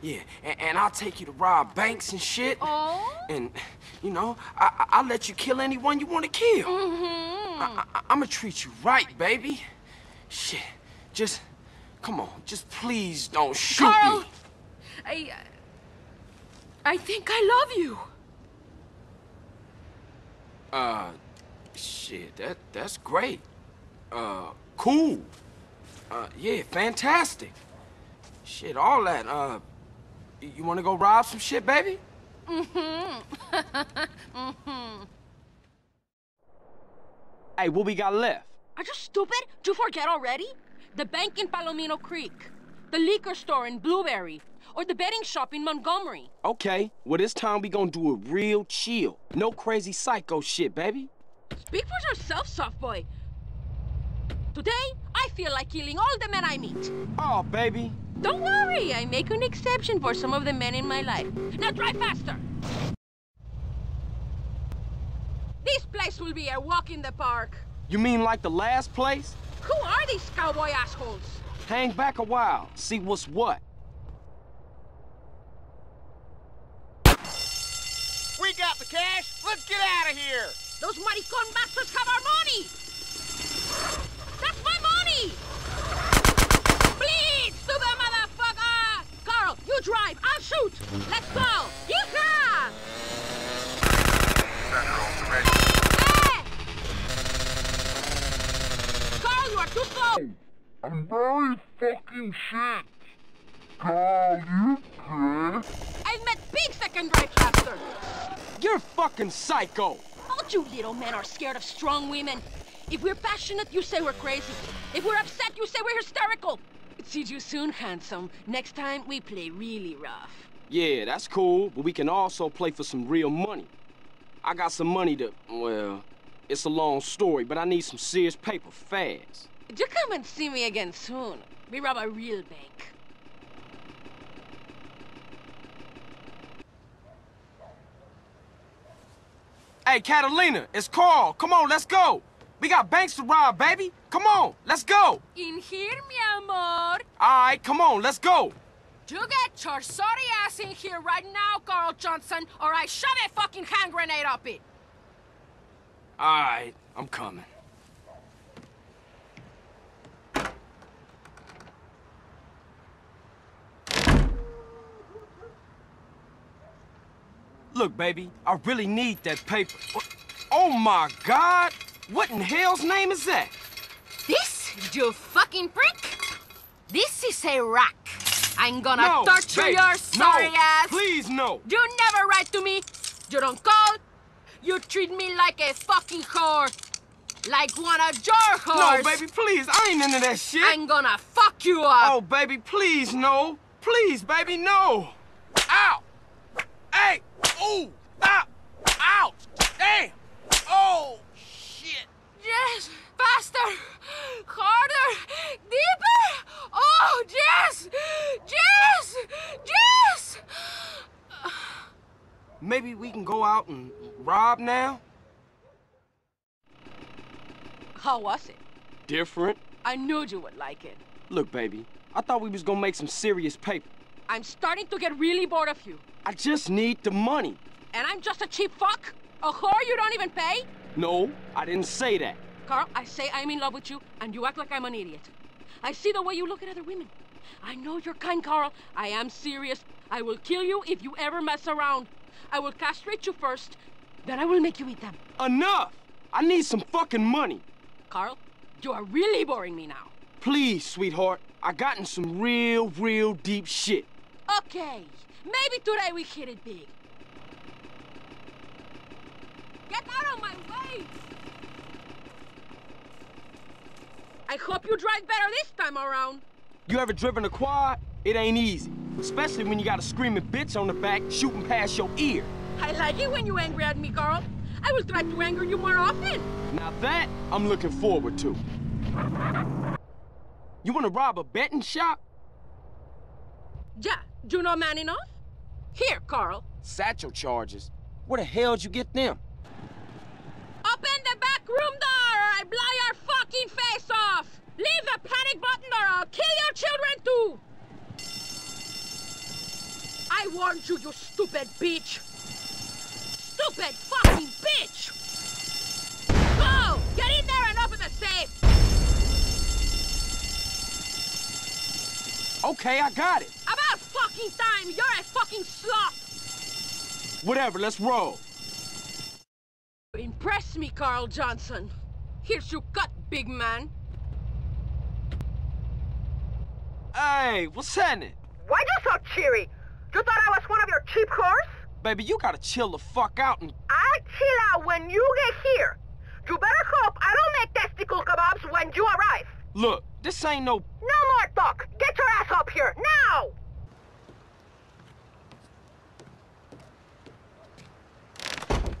yeah. And, and I'll take you to rob banks and shit. Oh? And You know, I, I'll let you kill anyone you want to kill. Mm-hmm. I, I, I'm gonna treat you right, baby. Shit, just, come on, just please don't shoot Carl, me. I, I think I love you. Uh, shit, that, that's great. Uh, cool. Uh, yeah, fantastic. Shit, all that, uh, you wanna go rob some shit, baby? Mm-hmm. Mm-hmm. Hey, what we got left? Are you stupid? Did you forget already? The bank in Palomino Creek, the liquor store in Blueberry, or the betting shop in Montgomery. Okay, well this time we gonna do it real chill. No crazy psycho shit, baby. Speak for yourself, soft boy. Today, I feel like killing all the men I meet. Oh, baby. Don't worry, I make an exception for some of the men in my life. Now drive faster! This place will be a walk in the park. You mean like the last place? Who are these cowboy assholes? Hang back a while, see what's what. We got the cash, let's get out of here! Those maricon bastards have our money! That's my money! Please, stupid motherfucker! Carl, you drive, I'll shoot! Let's go! Yeehaw! Hey, hey. Carl, you are too slow! I'm very fucking shit! Carl, you good? I met big second drive faster! You're fucking psycho! All you little men are scared of strong women. If we're passionate, you say we're crazy. If we're upset, you say we're hysterical. See you soon, handsome. Next time, we play really rough. Yeah, that's cool, but we can also play for some real money. I got some money to, well, it's a long story, but I need some serious paper fast. You come and see me again soon. We rob a real bank. Hey, Catalina, it's Carl. Come on, let's go. We got banks to rob, baby. Come on, let's go. In here, mi amor. All right, come on, let's go. You get your sorry ass in here right now, Carl Johnson, or I shove a fucking hand grenade up it. All right, I'm coming. Look, baby, I really need that paper. Oh, my God. What in hell's name is that? This, you fucking prick? This is a rack. I'm gonna no, torture baby, your sorry no, ass. Please, no. You never write to me. You don't call. You treat me like a fucking whore. Like one of your whores. No, baby, please. I ain't into that shit. I'm gonna fuck you up. Oh, baby, please, no. Please, baby, no. Ow. Hey. Ooh. Ow. Ow. Damn. Oh. Yes! Faster! Harder! Deeper! Oh, yes! Yes! Yes! Maybe we can go out and rob now? How was it? Different. I knew you would like it. Look, baby, I thought we was gonna make some serious paper. I'm starting to get really bored of you. I just need the money. And I'm just a cheap fuck? A whore you don't even pay? No, I didn't say that. Carl, I say I'm in love with you, and you act like I'm an idiot. I see the way you look at other women. I know you're kind, Carl. I am serious. I will kill you if you ever mess around. I will castrate you first, then I will make you eat them. Enough! I need some fucking money. Carl, you are really boring me now. Please, sweetheart. I got in some real, real deep shit. Okay, maybe today we hit it big. Get out of my way! I hope you drive better this time around. You ever driven a quad? It ain't easy. Especially when you got a screaming bitch on the back shooting past your ear. I like it when you angry at me, Carl. I will try to anger you more often. Now that I'm looking forward to. You want to rob a betting shop? Yeah, you know man enough? Here, Carl. Satchel charges? Where the hell'd you get them? Open the back room door or I blow your fucking face off! Leave the panic button or I'll kill your children too! I warned you, you stupid bitch! stupid fucking bitch! Go! Get in there and open the safe! Okay, I got it. About fucking time! You're a fucking sloth! Whatever, let's roll. Impress me, Carl Johnson. Here's your cut, big man. Hey, what's happening? Why you so cheery? You thought I was one of your cheap whores? Baby, you gotta chill the fuck out and... I'll chill out when you get here. You better hope I don't make testicle kebabs when you arrive. Look, this ain't no... No more talk! Get your ass up here, now!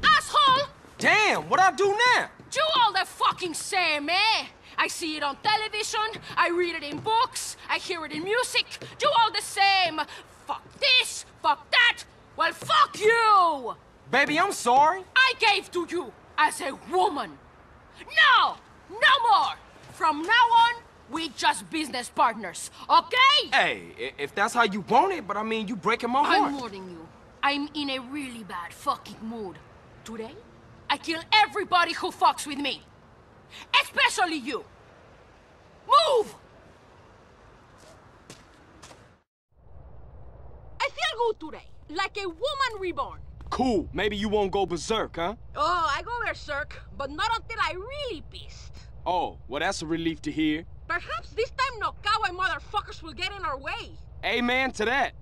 Asshole! Damn, what I do now? Do all the fucking same, eh? I see it on television, I read it in books, I hear it in music, do all the same. Fuck this, fuck that, well fuck you! Baby, I'm sorry. I gave to you as a woman. No, no more. From now on, we just business partners, okay? Hey, if that's how you want it, but I mean, you breaking my heart. I'm warning you, I'm in a really bad fucking mood. Today, I kill everybody who fucks with me. Especially you! Move! I feel good today, like a woman reborn. Cool, maybe you won't go berserk, huh? Oh, I go berserk, but not until I really pissed. Oh, well that's a relief to hear. Perhaps this time no cowboy motherfuckers will get in our way. Amen to that.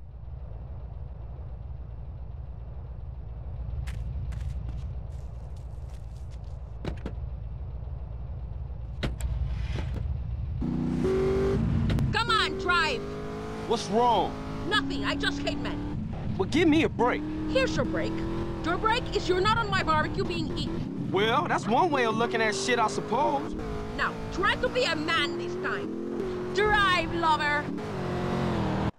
Come on, drive! What's wrong? Nothing, I just hate men. Well, give me a break. Here's your break. Your break is you're not on my barbecue being eaten. Well, that's one way of looking at shit, I suppose. Now, try to be a man this time. Drive, lover!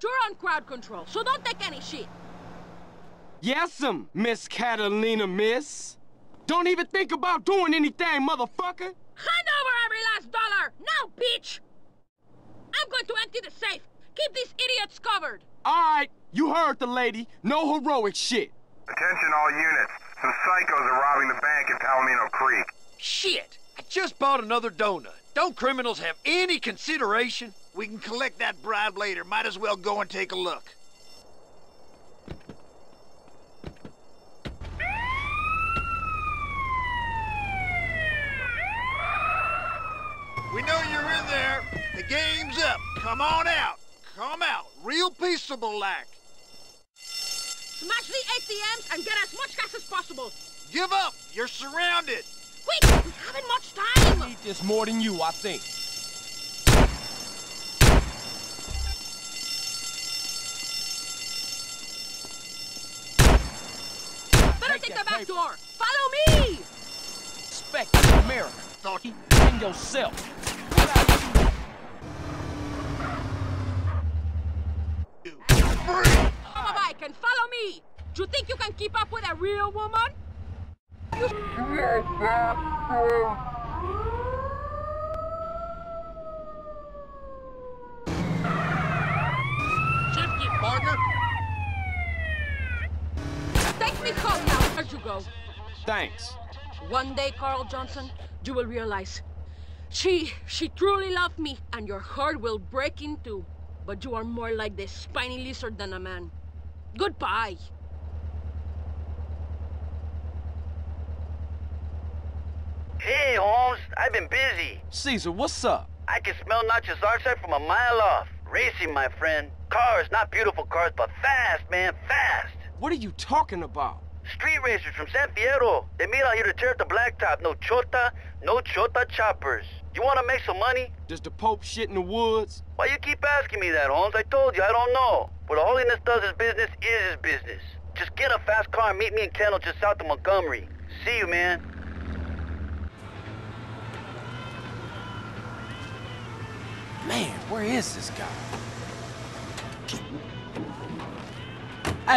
You're on crowd control, so don't take any shit. Yes'm, Miss Catalina, miss. Don't even think about doing anything, motherfucker! Hand over every last dollar! Now, bitch! I'm going to empty the safe. Keep these idiots covered. All right, you heard the lady. No heroic shit. Attention all units. Some psychos are robbing the bank at Palomino Creek. Shit, I just bought another donut. Don't criminals have any consideration? We can collect that bribe later. Might as well go and take a look. We know you're in there. The game's up. Come on out. Come out. Real peaceable like. Smash the A T Ms and get as much cash as possible. Give up. You're surrounded. Quick! We haven't much time. I need this more than you, I think. Better take, take the back paper. Door. Follow me. Respect America. Thought you and yourself. Come a bike and follow me! Do you think you can keep up with a real woman? You... Shift it, partner! Take me home now! Where'd you go? Thanks. One day, Carl Johnson, you will realize she, she truly loved me, and your heart will break in two. But you are more like the spiny lizard than a man. Goodbye. Hey, Holmes, I've been busy. Caesar, what's up? I can smell Nacho's arsehole from a mile off. Racing, my friend. Cars, not beautiful cars, but fast, man, fast. What are you talking about? Street racers from San Fierro. They meet out here to tear up the blacktop. No chota, no chota choppers. You want to make some money? Does the Pope shit in the woods? Why you keep asking me that, Holmes? I told you, I don't know. What Holiness does his business is his business. Just get a fast car and meet me in Kendl just south of Montgomery. See you, man. Man, where is this guy?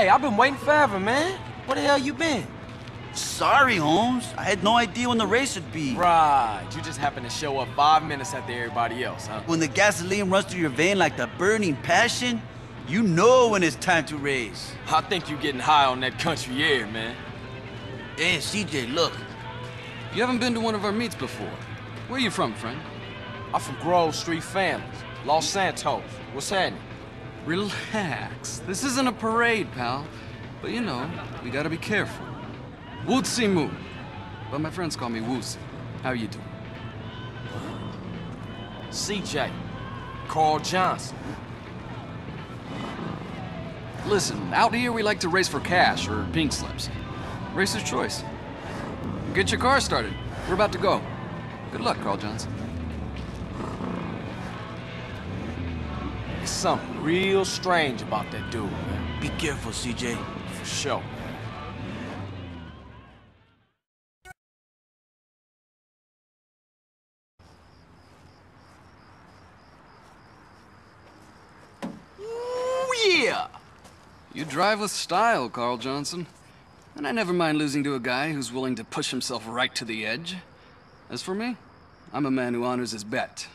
Hey, I've been waiting forever, man. Where the hell you been? Sorry, Holmes. I had no idea when the race would be. Right. You just happened to show up five minutes after everybody else, huh? When the gasoline runs through your vein like the burning passion, you know when it's time to race. I think you're getting high on that country air, man. Hey, C J, look. You haven't been to one of our meets before. Where you from, friend? I'm from Grove Street Families, Los Santos. What's happening? Relax. This isn't a parade, pal. But you know, we gotta be careful. Wootsy Moo. But my friends call me Wootsy. How you doing? C J. Carl Johnson. Listen, out here we like to race for cash or pink slips. Racer's choice. Get your car started. We're about to go. Good luck, Carl Johnson. There's something real strange about that dude, man. Be careful, C J. For sure. You drive with style, Carl Johnson. And I never mind losing to a guy who's willing to push himself right to the edge. As for me, I'm a man who honors his bet.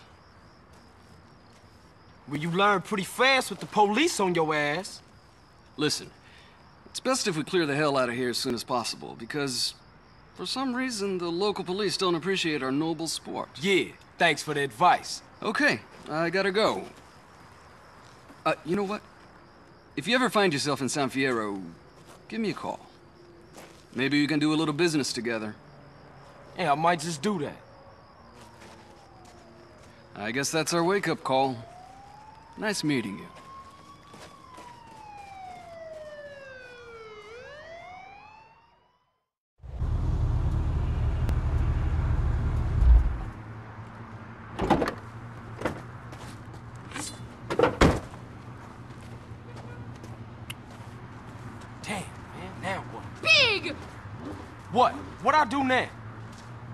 Well, you learn pretty fast with the police on your ass. Listen, it's best if we clear the hell out of here as soon as possible, because for some reason, the local police don't appreciate our noble sport. Yeah, thanks for the advice. Okay, I gotta go. Uh, you know what? If you ever find yourself in San Fierro, give me a call. Maybe we can do a little business together. Yeah, I might just do that. I guess that's our wake-up call. Nice meeting you. Do now?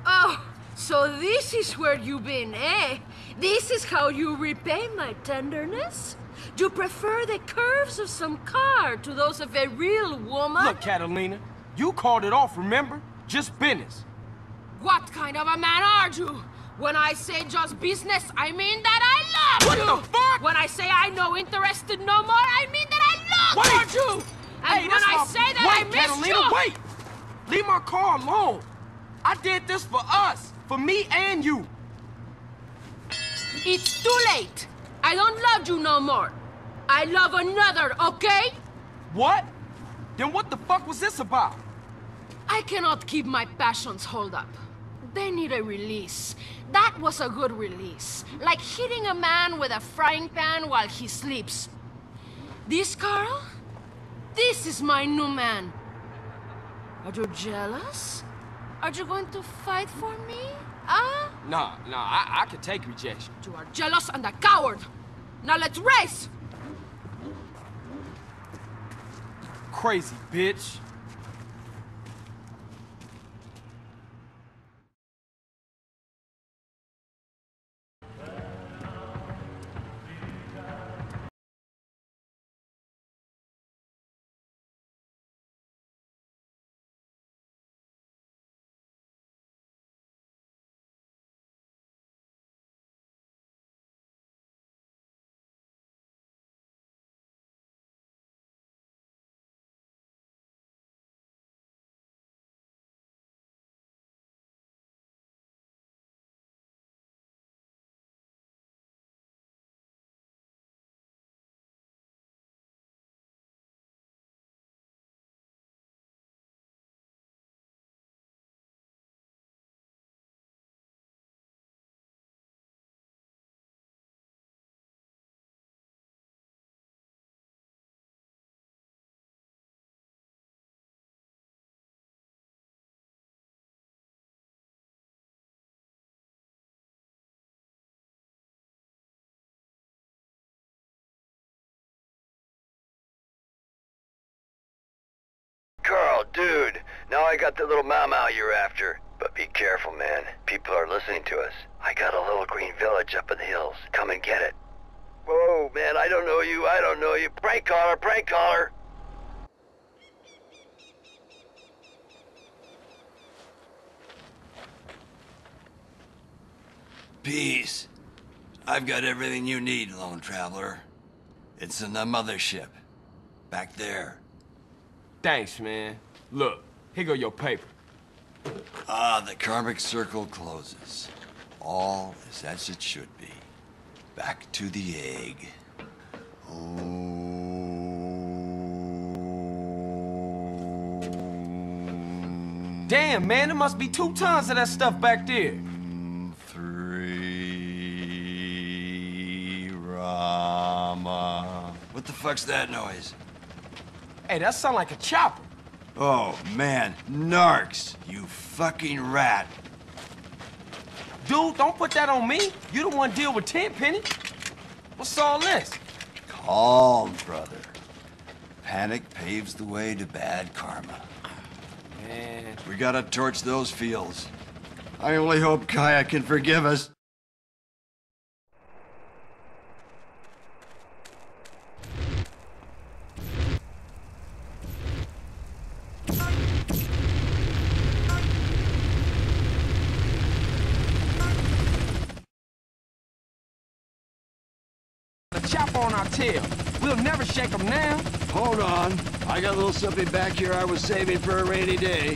Oh, so this is where you've been, eh? This is how you repay my tenderness? You prefer the curves of some car to those of a real woman? Look, Catalina, you called it off, remember? Just business. What kind of a man are you? When I say just business, I mean that I love what you! What the fuck? When I say I no interested no more, I mean that I love wait. You! And hey, when I say that wait, I miss Catalina, you! Wait. Leave my car alone! I did this for us, for me and you! It's too late! I don't love you no more! I love another, okay? What? Then what the fuck was this about? I cannot keep my passions hold up. They need a release. That was a good release. Like hitting a man with a frying pan while he sleeps. This Carl? This is my new man. Are you jealous? Are you going to fight for me? Ah? Uh? Nah, nah, I, I can take rejection. You are jealous and a coward! Now let's race! Crazy bitch! Carl, dude, now I got the little mau-mau you're after. But be careful, man. People are listening to us. I got a little green village up in the hills. Come and get it. Whoa, man, I don't know you, I don't know you. Prank caller, prank caller! Peace. I've got everything you need, lone traveler. It's in the mothership. Back there. Thanks, man. Look, here go your paper. Ah, the karmic circle closes. All is as it should be. Back to the egg. Oh. Damn, man, there must be two tons of that stuff back there. Three Rama. What the fuck's that noise? Hey, that sound like a chopper. Oh, man, narcs, you fucking rat. Dude, don't put that on me. You the one deal with Tenpenny. What's all this? Calm, brother. Panic paves the way to bad karma. Man. We gotta torch those fields. I only hope Kaya can forgive us. We'll never shake them now. Hold on. I got a little something back here I was saving for a rainy day.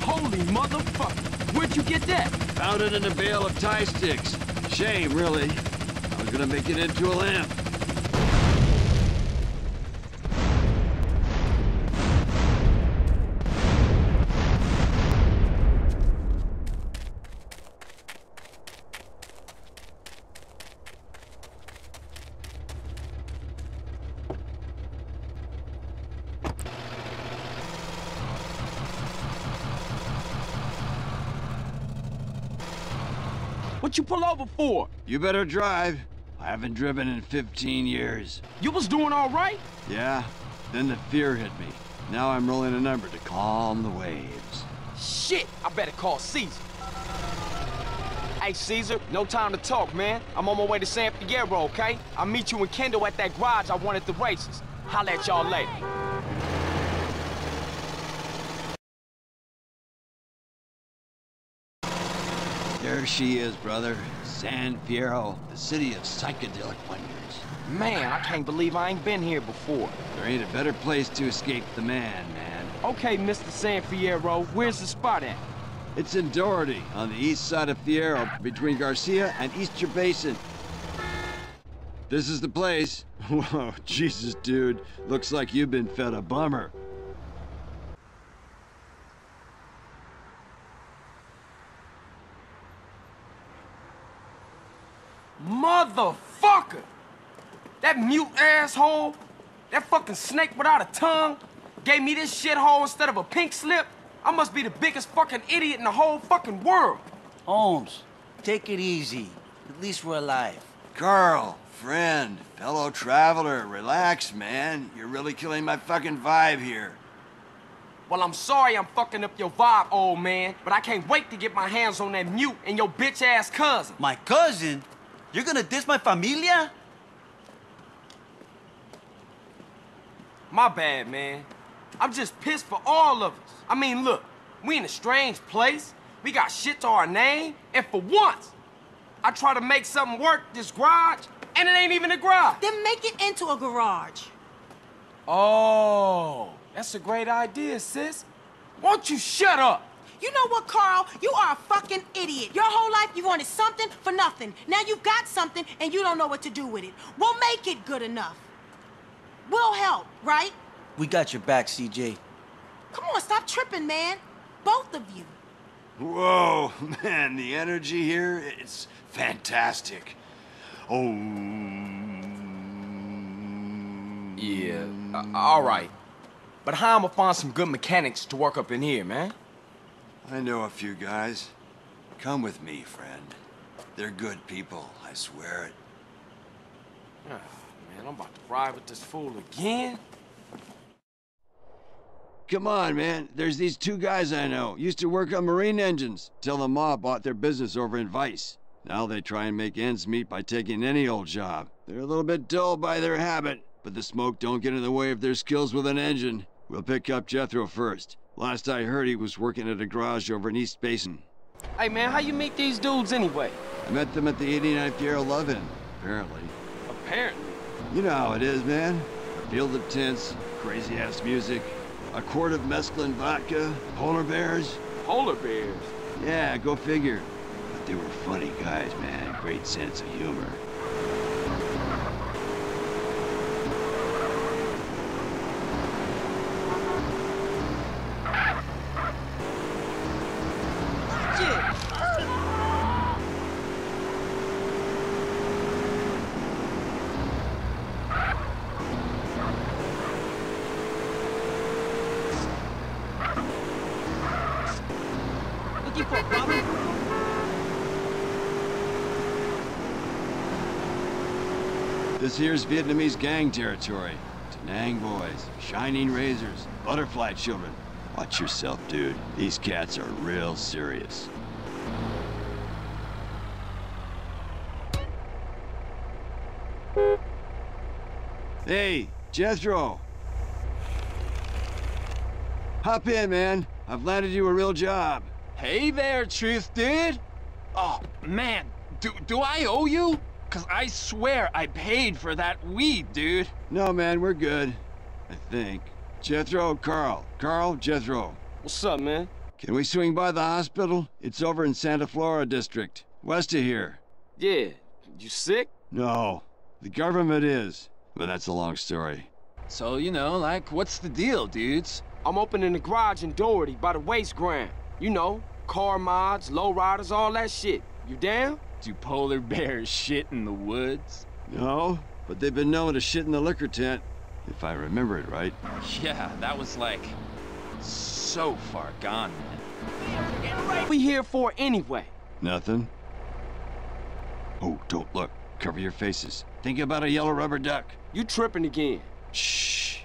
Holy motherfucker. Where'd you get that? Found it in a bale of tie sticks. Shame, really. I was gonna make it into a lamp. You pull over for? You better drive. I haven't driven in fifteen years. You was doing all right? Yeah, then the fear hit me. Now I'm rolling a number to calm the waves. Shit, I better call Caesar. Hey, Caesar, no time to talk, man. I'm on my way to San Fierro, okay? I'll meet you and Kendl at that garage I won at the races. Holla at y'all later. There she is, brother. San Fierro, the city of psychedelic wonders. Man, I can't believe I ain't been here before. There ain't a better place to escape the man, man. Okay, Mister San Fierro, where's the spot at? It's in Doherty, on the east side of Fierro, between Garcia and Easter Basin. This is the place. Whoa, Jesus, dude. Looks like you've been fed a bummer. Motherfucker! That mute asshole, that fucking snake without a tongue, gave me this shithole instead of a pink slip. I must be the biggest fucking idiot in the whole fucking world. Holmes, take it easy. At least we're alive. Carl, friend, fellow traveler, relax, man. You're really killing my fucking vibe here. Well, I'm sorry I'm fucking up your vibe, old man, but I can't wait to get my hands on that mute and your bitch-ass cousin. My cousin? You're gonna diss my familia? My bad, man. I'm just pissed for all of us. I mean, look, we in a strange place. We got shit to our name, and for once, I try to make something work, this garage, and it ain't even a garage. Then make it into a garage. Oh, that's a great idea, sis. Won't you shut up? You know what, Carl? You are a fucking idiot. Your whole life you wanted something for nothing. Now you've got something and you don't know what to do with it. We'll make it good enough. We'll help, right? We got your back, C J. Come on, stop tripping, man. Both of you. Whoa, man, the energy here, it's fantastic. Oh. Yeah, uh, all right. But how am I gonna find some good mechanics to work up in here, man? I know a few guys. Come with me, friend. They're good people, I swear it. Oh, man, I'm about to ride with this fool again. Come on, man. There's these two guys I know. Used to work on marine engines till the mob bought their business over in Vice. Now they try and make ends meet by taking any old job. They're a little bit dull by their habit, but the smoke don't get in the way of their skills with an engine. We'll pick up Jethro first. Last I heard, he was working at a garage over in East Basin. Hey, man, how you meet these dudes anyway? I met them at the eighty-ninth year eleven, apparently. Apparently? You know how it is, man. A field of tents, crazy-ass music, a quart of mescaline vodka, polar bears. Polar bears? Yeah, go figure. But they were funny guys, man. Great sense of humor. This here's Vietnamese gang territory. Tenang boys, shining razors, butterfly children. Watch yourself, dude. These cats are real serious. Hey, Jethro. Hop in, man. I've landed you a real job. Hey there, Truth, dude. Oh, man. Do, do I owe you? Because I swear I paid for that weed, dude. No, man, we're good. I think. Jethro, Carl. Carl, Jethro. What's up, man? Can we swing by the hospital? It's over in Santa Flora district, west of here. Yeah. You sick? No. The government is. But that's a long story. So, you know, like, what's the deal, dudes? I'm opening the garage in Doherty by the waste ground. You know, car mods, lowriders, all that shit. You down? Do polar bears shit in the woods? No, but they've been known to shit in the liquor tent, if I remember it right. Yeah, that was like so far gone, man. What are we here for anyway? Nothing. Oh, don't look. Cover your faces. Think about a yellow rubber duck. You tripping again. Shh.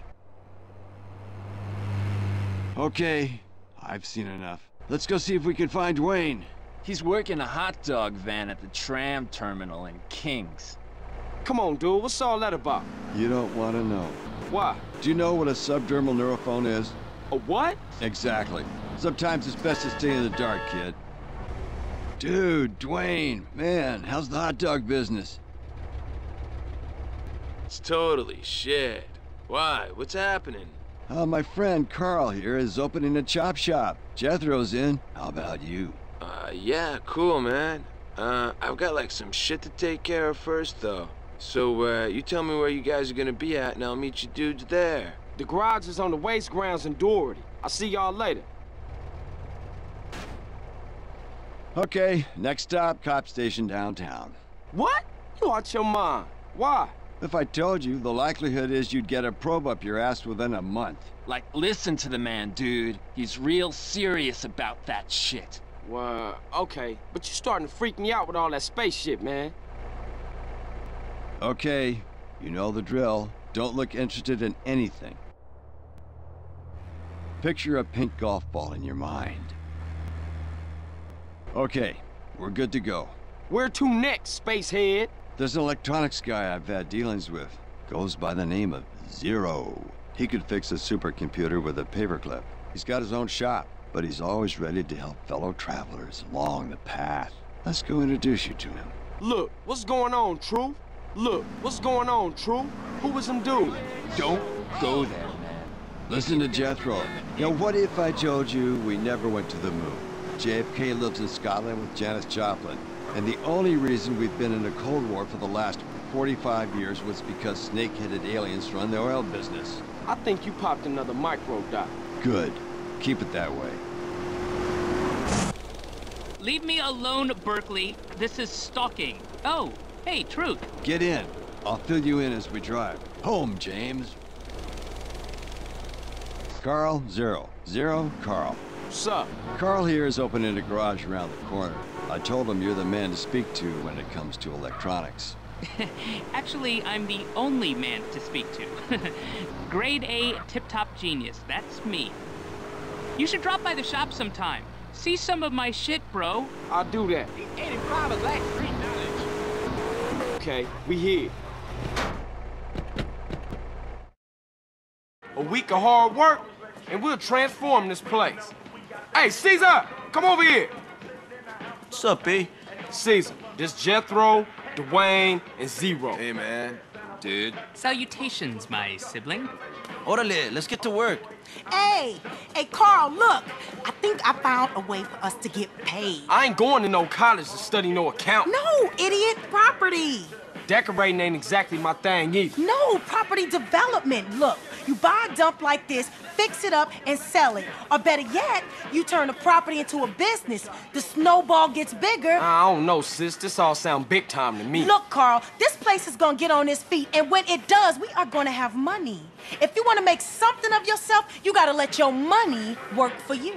Okay, I've seen enough. Let's go see if we can find Dwayne. He's working a hot dog van at the tram terminal in Kings. Come on, dude. What's all that about? You don't want to know. Why? Do you know what a subdermal neurophone is? A what? Exactly. Sometimes it's best to stay in the dark, kid. Dude, Dwayne, man, how's the hot dog business? It's totally shit. Why? What's happening? Uh, my friend Carl here is opening a chop shop. Jethro's in. How about you? Uh, yeah, cool, man. Uh, I've got, like, some shit to take care of first, though. So, uh, you tell me where you guys are gonna be at, and I'll meet you dudes there. The garage is on the waste grounds in Doherty. I'll see y'all later. Okay, next stop, cop station downtown. What? You out your mind. Why? If I told you, the likelihood is you'd get a probe up your ass within a month. Like, listen to the man, dude. He's real serious about that shit. Well, okay, but you're starting to freak me out with all that space shit, man. Okay, you know the drill. Don't look interested in anything. Picture a pink golf ball in your mind. Okay, we're good to go. Where to next, spacehead? There's an electronics guy I've had dealings with. Goes by the name of Zero. He could fix a supercomputer with a paperclip. He's got his own shop. But he's always ready to help fellow travelers along the path. Let's go introduce you to him. Look, what's going on, Truth? Look, what's going on, Truth? Who was him doing? Don't go there, man. Listen to Jethro. Now, what if I told you we never went to the moon? J F K lives in Scotland with Janis Joplin. And the only reason we've been in a Cold War for the last forty-five years was because snake-headed aliens run the oil business. I think you popped another microdot. Good. Keep it that way. Leave me alone, Berkeley. This is stalking. Oh, hey, Truth. Get in. I'll fill you in as we drive. Home, James. Carl, Zero. Zero, Carl. What's up? Carl here is opening a garage around the corner. I told him you're the man to speak to when it comes to electronics. Actually, I'm the only man to speak to. Grade A tip-top genius. That's me. You should drop by the shop sometime. See some of my shit, bro. I'll do that. eighty-five of that street knowledge. Okay, we here. A week of hard work, and we'll transform this place. Hey, Caesar, come over here. What's up, B? Caesar, this Jethro, Dwayne, and Zero. Hey, man. Dude. Salutations, my sibling. Órale, let's get to work. Hey, hey, Carl, look. I think I found a way for us to get paid. I ain't going to no college to study no account. No, idiot, property. Decorating ain't exactly my thing either. No, property development. Look, you buy a dump like this, fix it up, and sell it. Or better yet, you turn the property into a business. The snowball gets bigger. I don't know, sis. This all sounds big time to me. Look, Carl, this place is going to get on its feet, and when it does, we are going to have money. If you want to make something of yourself, you got to let your money work for you.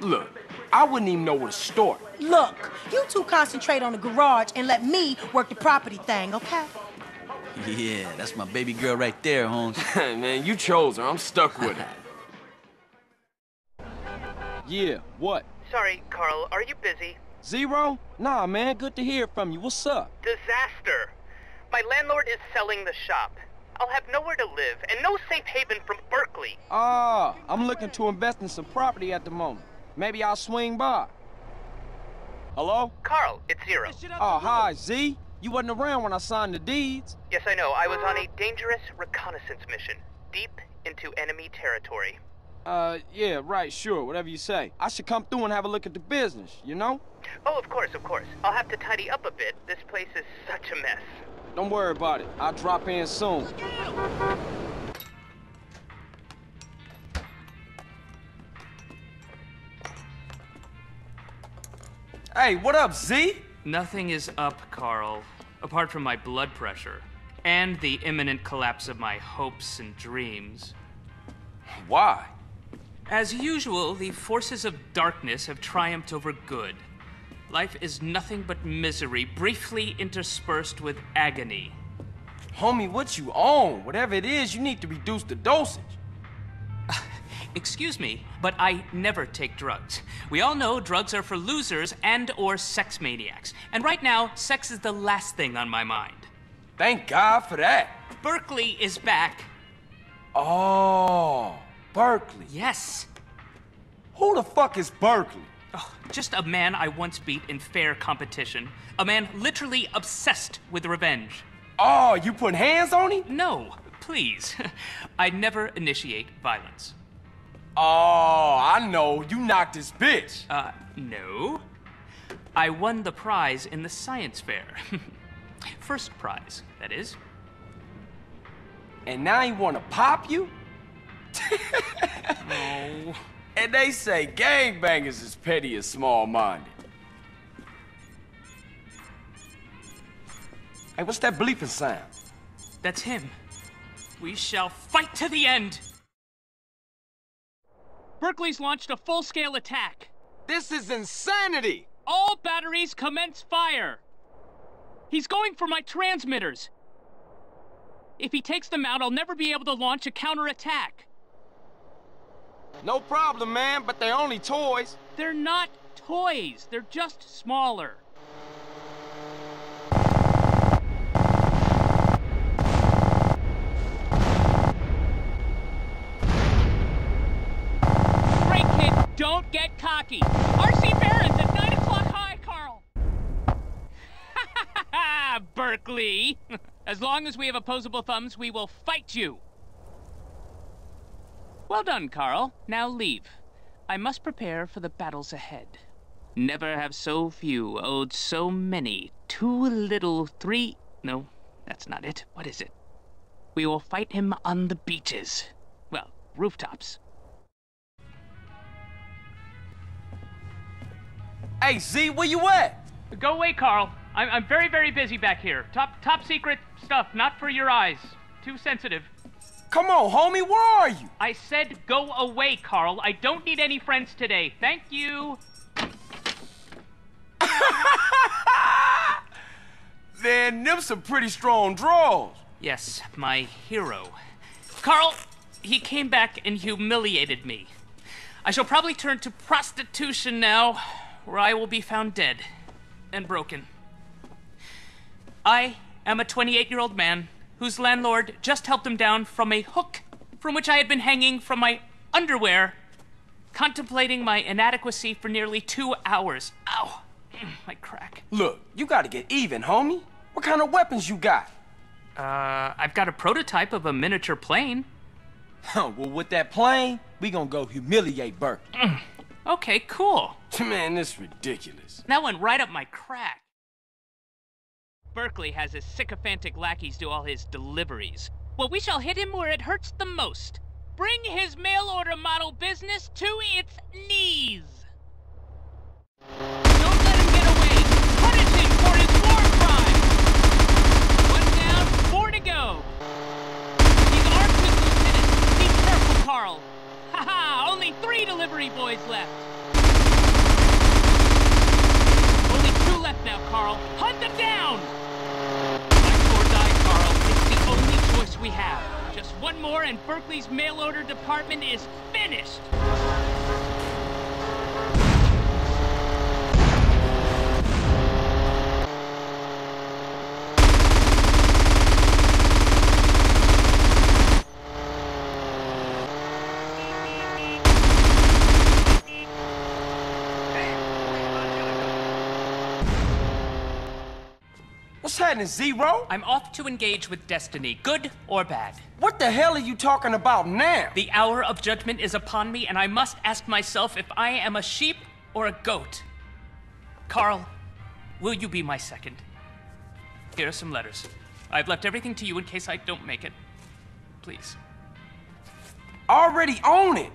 Look, I wouldn't even know where to start. Look, you two concentrate on the garage and let me work the property thing, okay? Yeah, that's my baby girl right there, Holmes. Man, you chose her. I'm stuck with her. Yeah, what? Sorry, Carl. Are you busy? Zero? Nah, man. Good to hear from you. What's up? Disaster. My landlord is selling the shop. I'll have nowhere to live and no safe haven from Berkeley. Ah, I'm looking to invest in some property at the moment. Maybe I'll swing by. Hello? Carl, it's Zero. Oh, hi, Z. You wasn't around when I signed the deeds. Yes, I know. I was on a dangerous reconnaissance mission, deep into enemy territory. Uh, yeah, right, sure, whatever you say. I should come through and have a look at the business, you know? Oh, of course, of course. I'll have to tidy up a bit. This place is such a mess. Don't worry about it. I'll drop in soon. Hey, what up, Z? Nothing is up, Carl, apart from my blood pressure and the imminent collapse of my hopes and dreams. Why? As usual, the forces of darkness have triumphed over good. Life is nothing but misery, briefly interspersed with agony. Homie, what you on? Whatever it is, you need to reduce the dosage. Excuse me, but I never take drugs. We all know drugs are for losers and or sex maniacs. And right now, sex is the last thing on my mind. Thank God for that. Berkeley is back. Oh, Berkeley. Yes. Who the fuck is Berkeley? Oh, just a man I once beat in fair competition. A man literally obsessed with revenge. Oh, you putting hands on him? No, please. I never initiate violence. Oh, I know. You knocked this bitch. Uh, no. I won the prize in the science fair. First prize, that is. And now he wanna pop you? Oh. And they say gangbangers is petty and small-minded. Hey, what's that bleeping sound? That's him. We shall fight to the end. Berkeley's launched a full-scale attack. This is insanity! All batteries commence fire. He's going for my transmitters. If he takes them out, I'll never be able to launch a counterattack. No problem, man, but they're only toys. They're not toys. They're just smaller. Don't get cocky. R C Barron's at nine o'clock high, Carl. Ha Berkeley. As long as we have opposable thumbs, we will fight you. Well done, Carl. Now leave. I must prepare for the battles ahead. Never have so few owed so many. Too little, three... No, that's not it. What is it? We will fight him on the beaches. Well, rooftops. Hey, Z, where you at? Go away, Carl. I'm, I'm very, very busy back here. Top top secret stuff, not for your eyes. Too sensitive. Come on, homie, where are you? I said go away, Carl. I don't need any friends today. Thank you. Man, them some pretty strong draws. Yes, my hero. Carl, he came back and humiliated me. I shall probably turn to prostitution now, where I will be found dead and broken. I am a twenty-eight-year-old man whose landlord just helped him down from a hook from which I had been hanging from my underwear, contemplating my inadequacy for nearly two hours. Ow, my crack. Look, you gotta get even, homie. What kind of weapons you got? Uh, I've got a prototype of a miniature plane. Huh, well, with that plane, we gonna go humiliate Berkeley. Mm. Okay, cool. Man, this is ridiculous. That went right up my crack. Berkeley has his sycophantic lackeys do all his deliveries. Well, we shall hit him where it hurts the most. Bring his mail-order model business to its knees. Don't let him get away. Punish him for his war crime. One down, four to go. He's armed with lieutenant. Be careful, Carl. Ha-ha, only three delivery boys left. Only two left now, Carl. Hunt them down! Life or die, Carl. It's the only choice we have. Just one more and Berkeley's mail-order department is finished! What's happening, Zero? I'm off to engage with destiny, good or bad. What the hell are you talking about now? The hour of judgment is upon me, and I must ask myself if I am a sheep or a goat. Carl, will you be my second? Here are some letters. I've left everything to you in case I don't make it. Please. Already own it!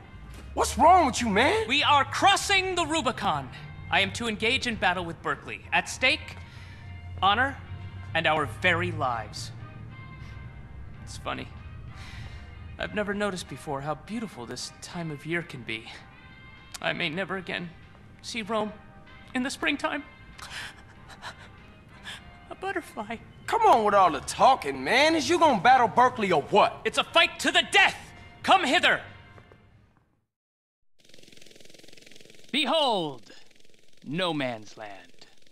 What's wrong with you, man? We are crossing the Rubicon. I am to engage in battle with Berkeley. At stake, honor, and our very lives. It's funny. I've never noticed before how beautiful this time of year can be. I may never again see Rome in the springtime. A butterfly. Come on with all the talking, man. Is you gonna battle Berkeley or what? It's a fight to the death! Come hither! Behold, no man's land.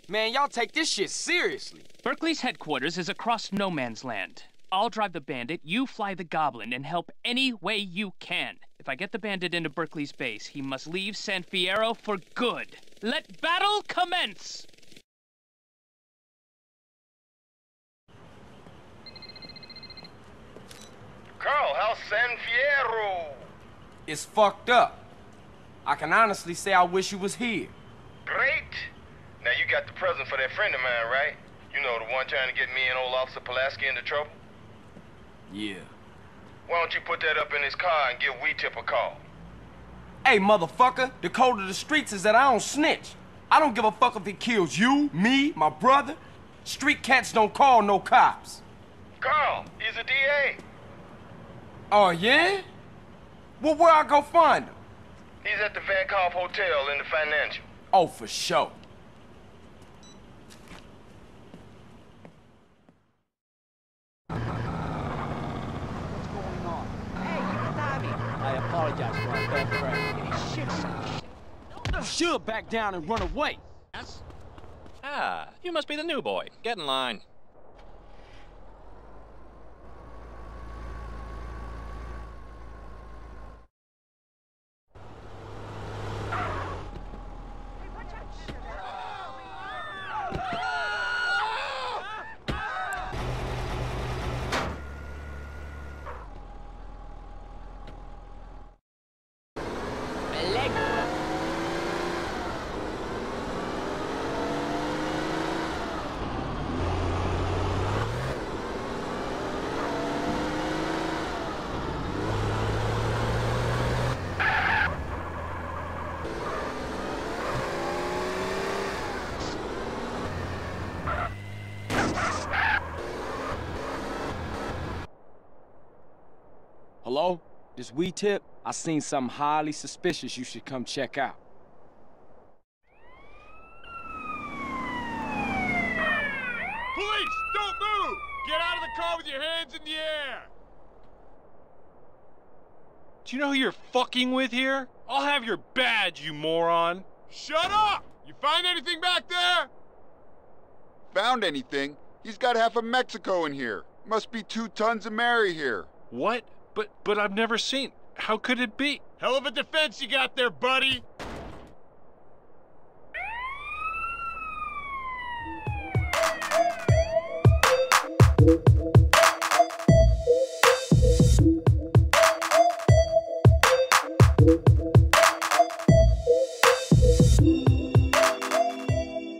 Man, y'all take this shit seriously. Berkeley's headquarters is across no man's land. I'll drive the bandit, you fly the goblin, and help any way you can. If I get the bandit into Berkeley's base, he must leave San Fierro for good. Let battle commence! Carl, how's San Fierro? It's fucked up. I can honestly say I wish you was here. Great! Now, you got the present for that friend of mine, right? You know, the one trying to get me and old Officer Pulaski into trouble? Yeah. Why don't you put that up in his car and give Wee-Tip a call? Hey, motherfucker, the code of the streets is that I don't snitch. I don't give a fuck if it kills you, me, my brother. Street cats don't call no cops. Carl, he's a D A. Oh, yeah? Well, where I go find him? He's at the Vagos Hotel in the Financial. Oh, for sure. She'll back down and run away. Yes. Ah, you must be the new boy. Get in line. Hello? This Wee-Tip? I seen something highly suspicious you should come check out. Police! Don't move! Get out of the car with your hands in the air! Do you know who you're fucking with here? I'll have your badge, you moron! Shut up! You find anything back there? Found anything? He's got half of Mexico in here. Must be two tons of Mary here. What? But, but I've never seen. How could it be? Hell of a defense you got there, buddy!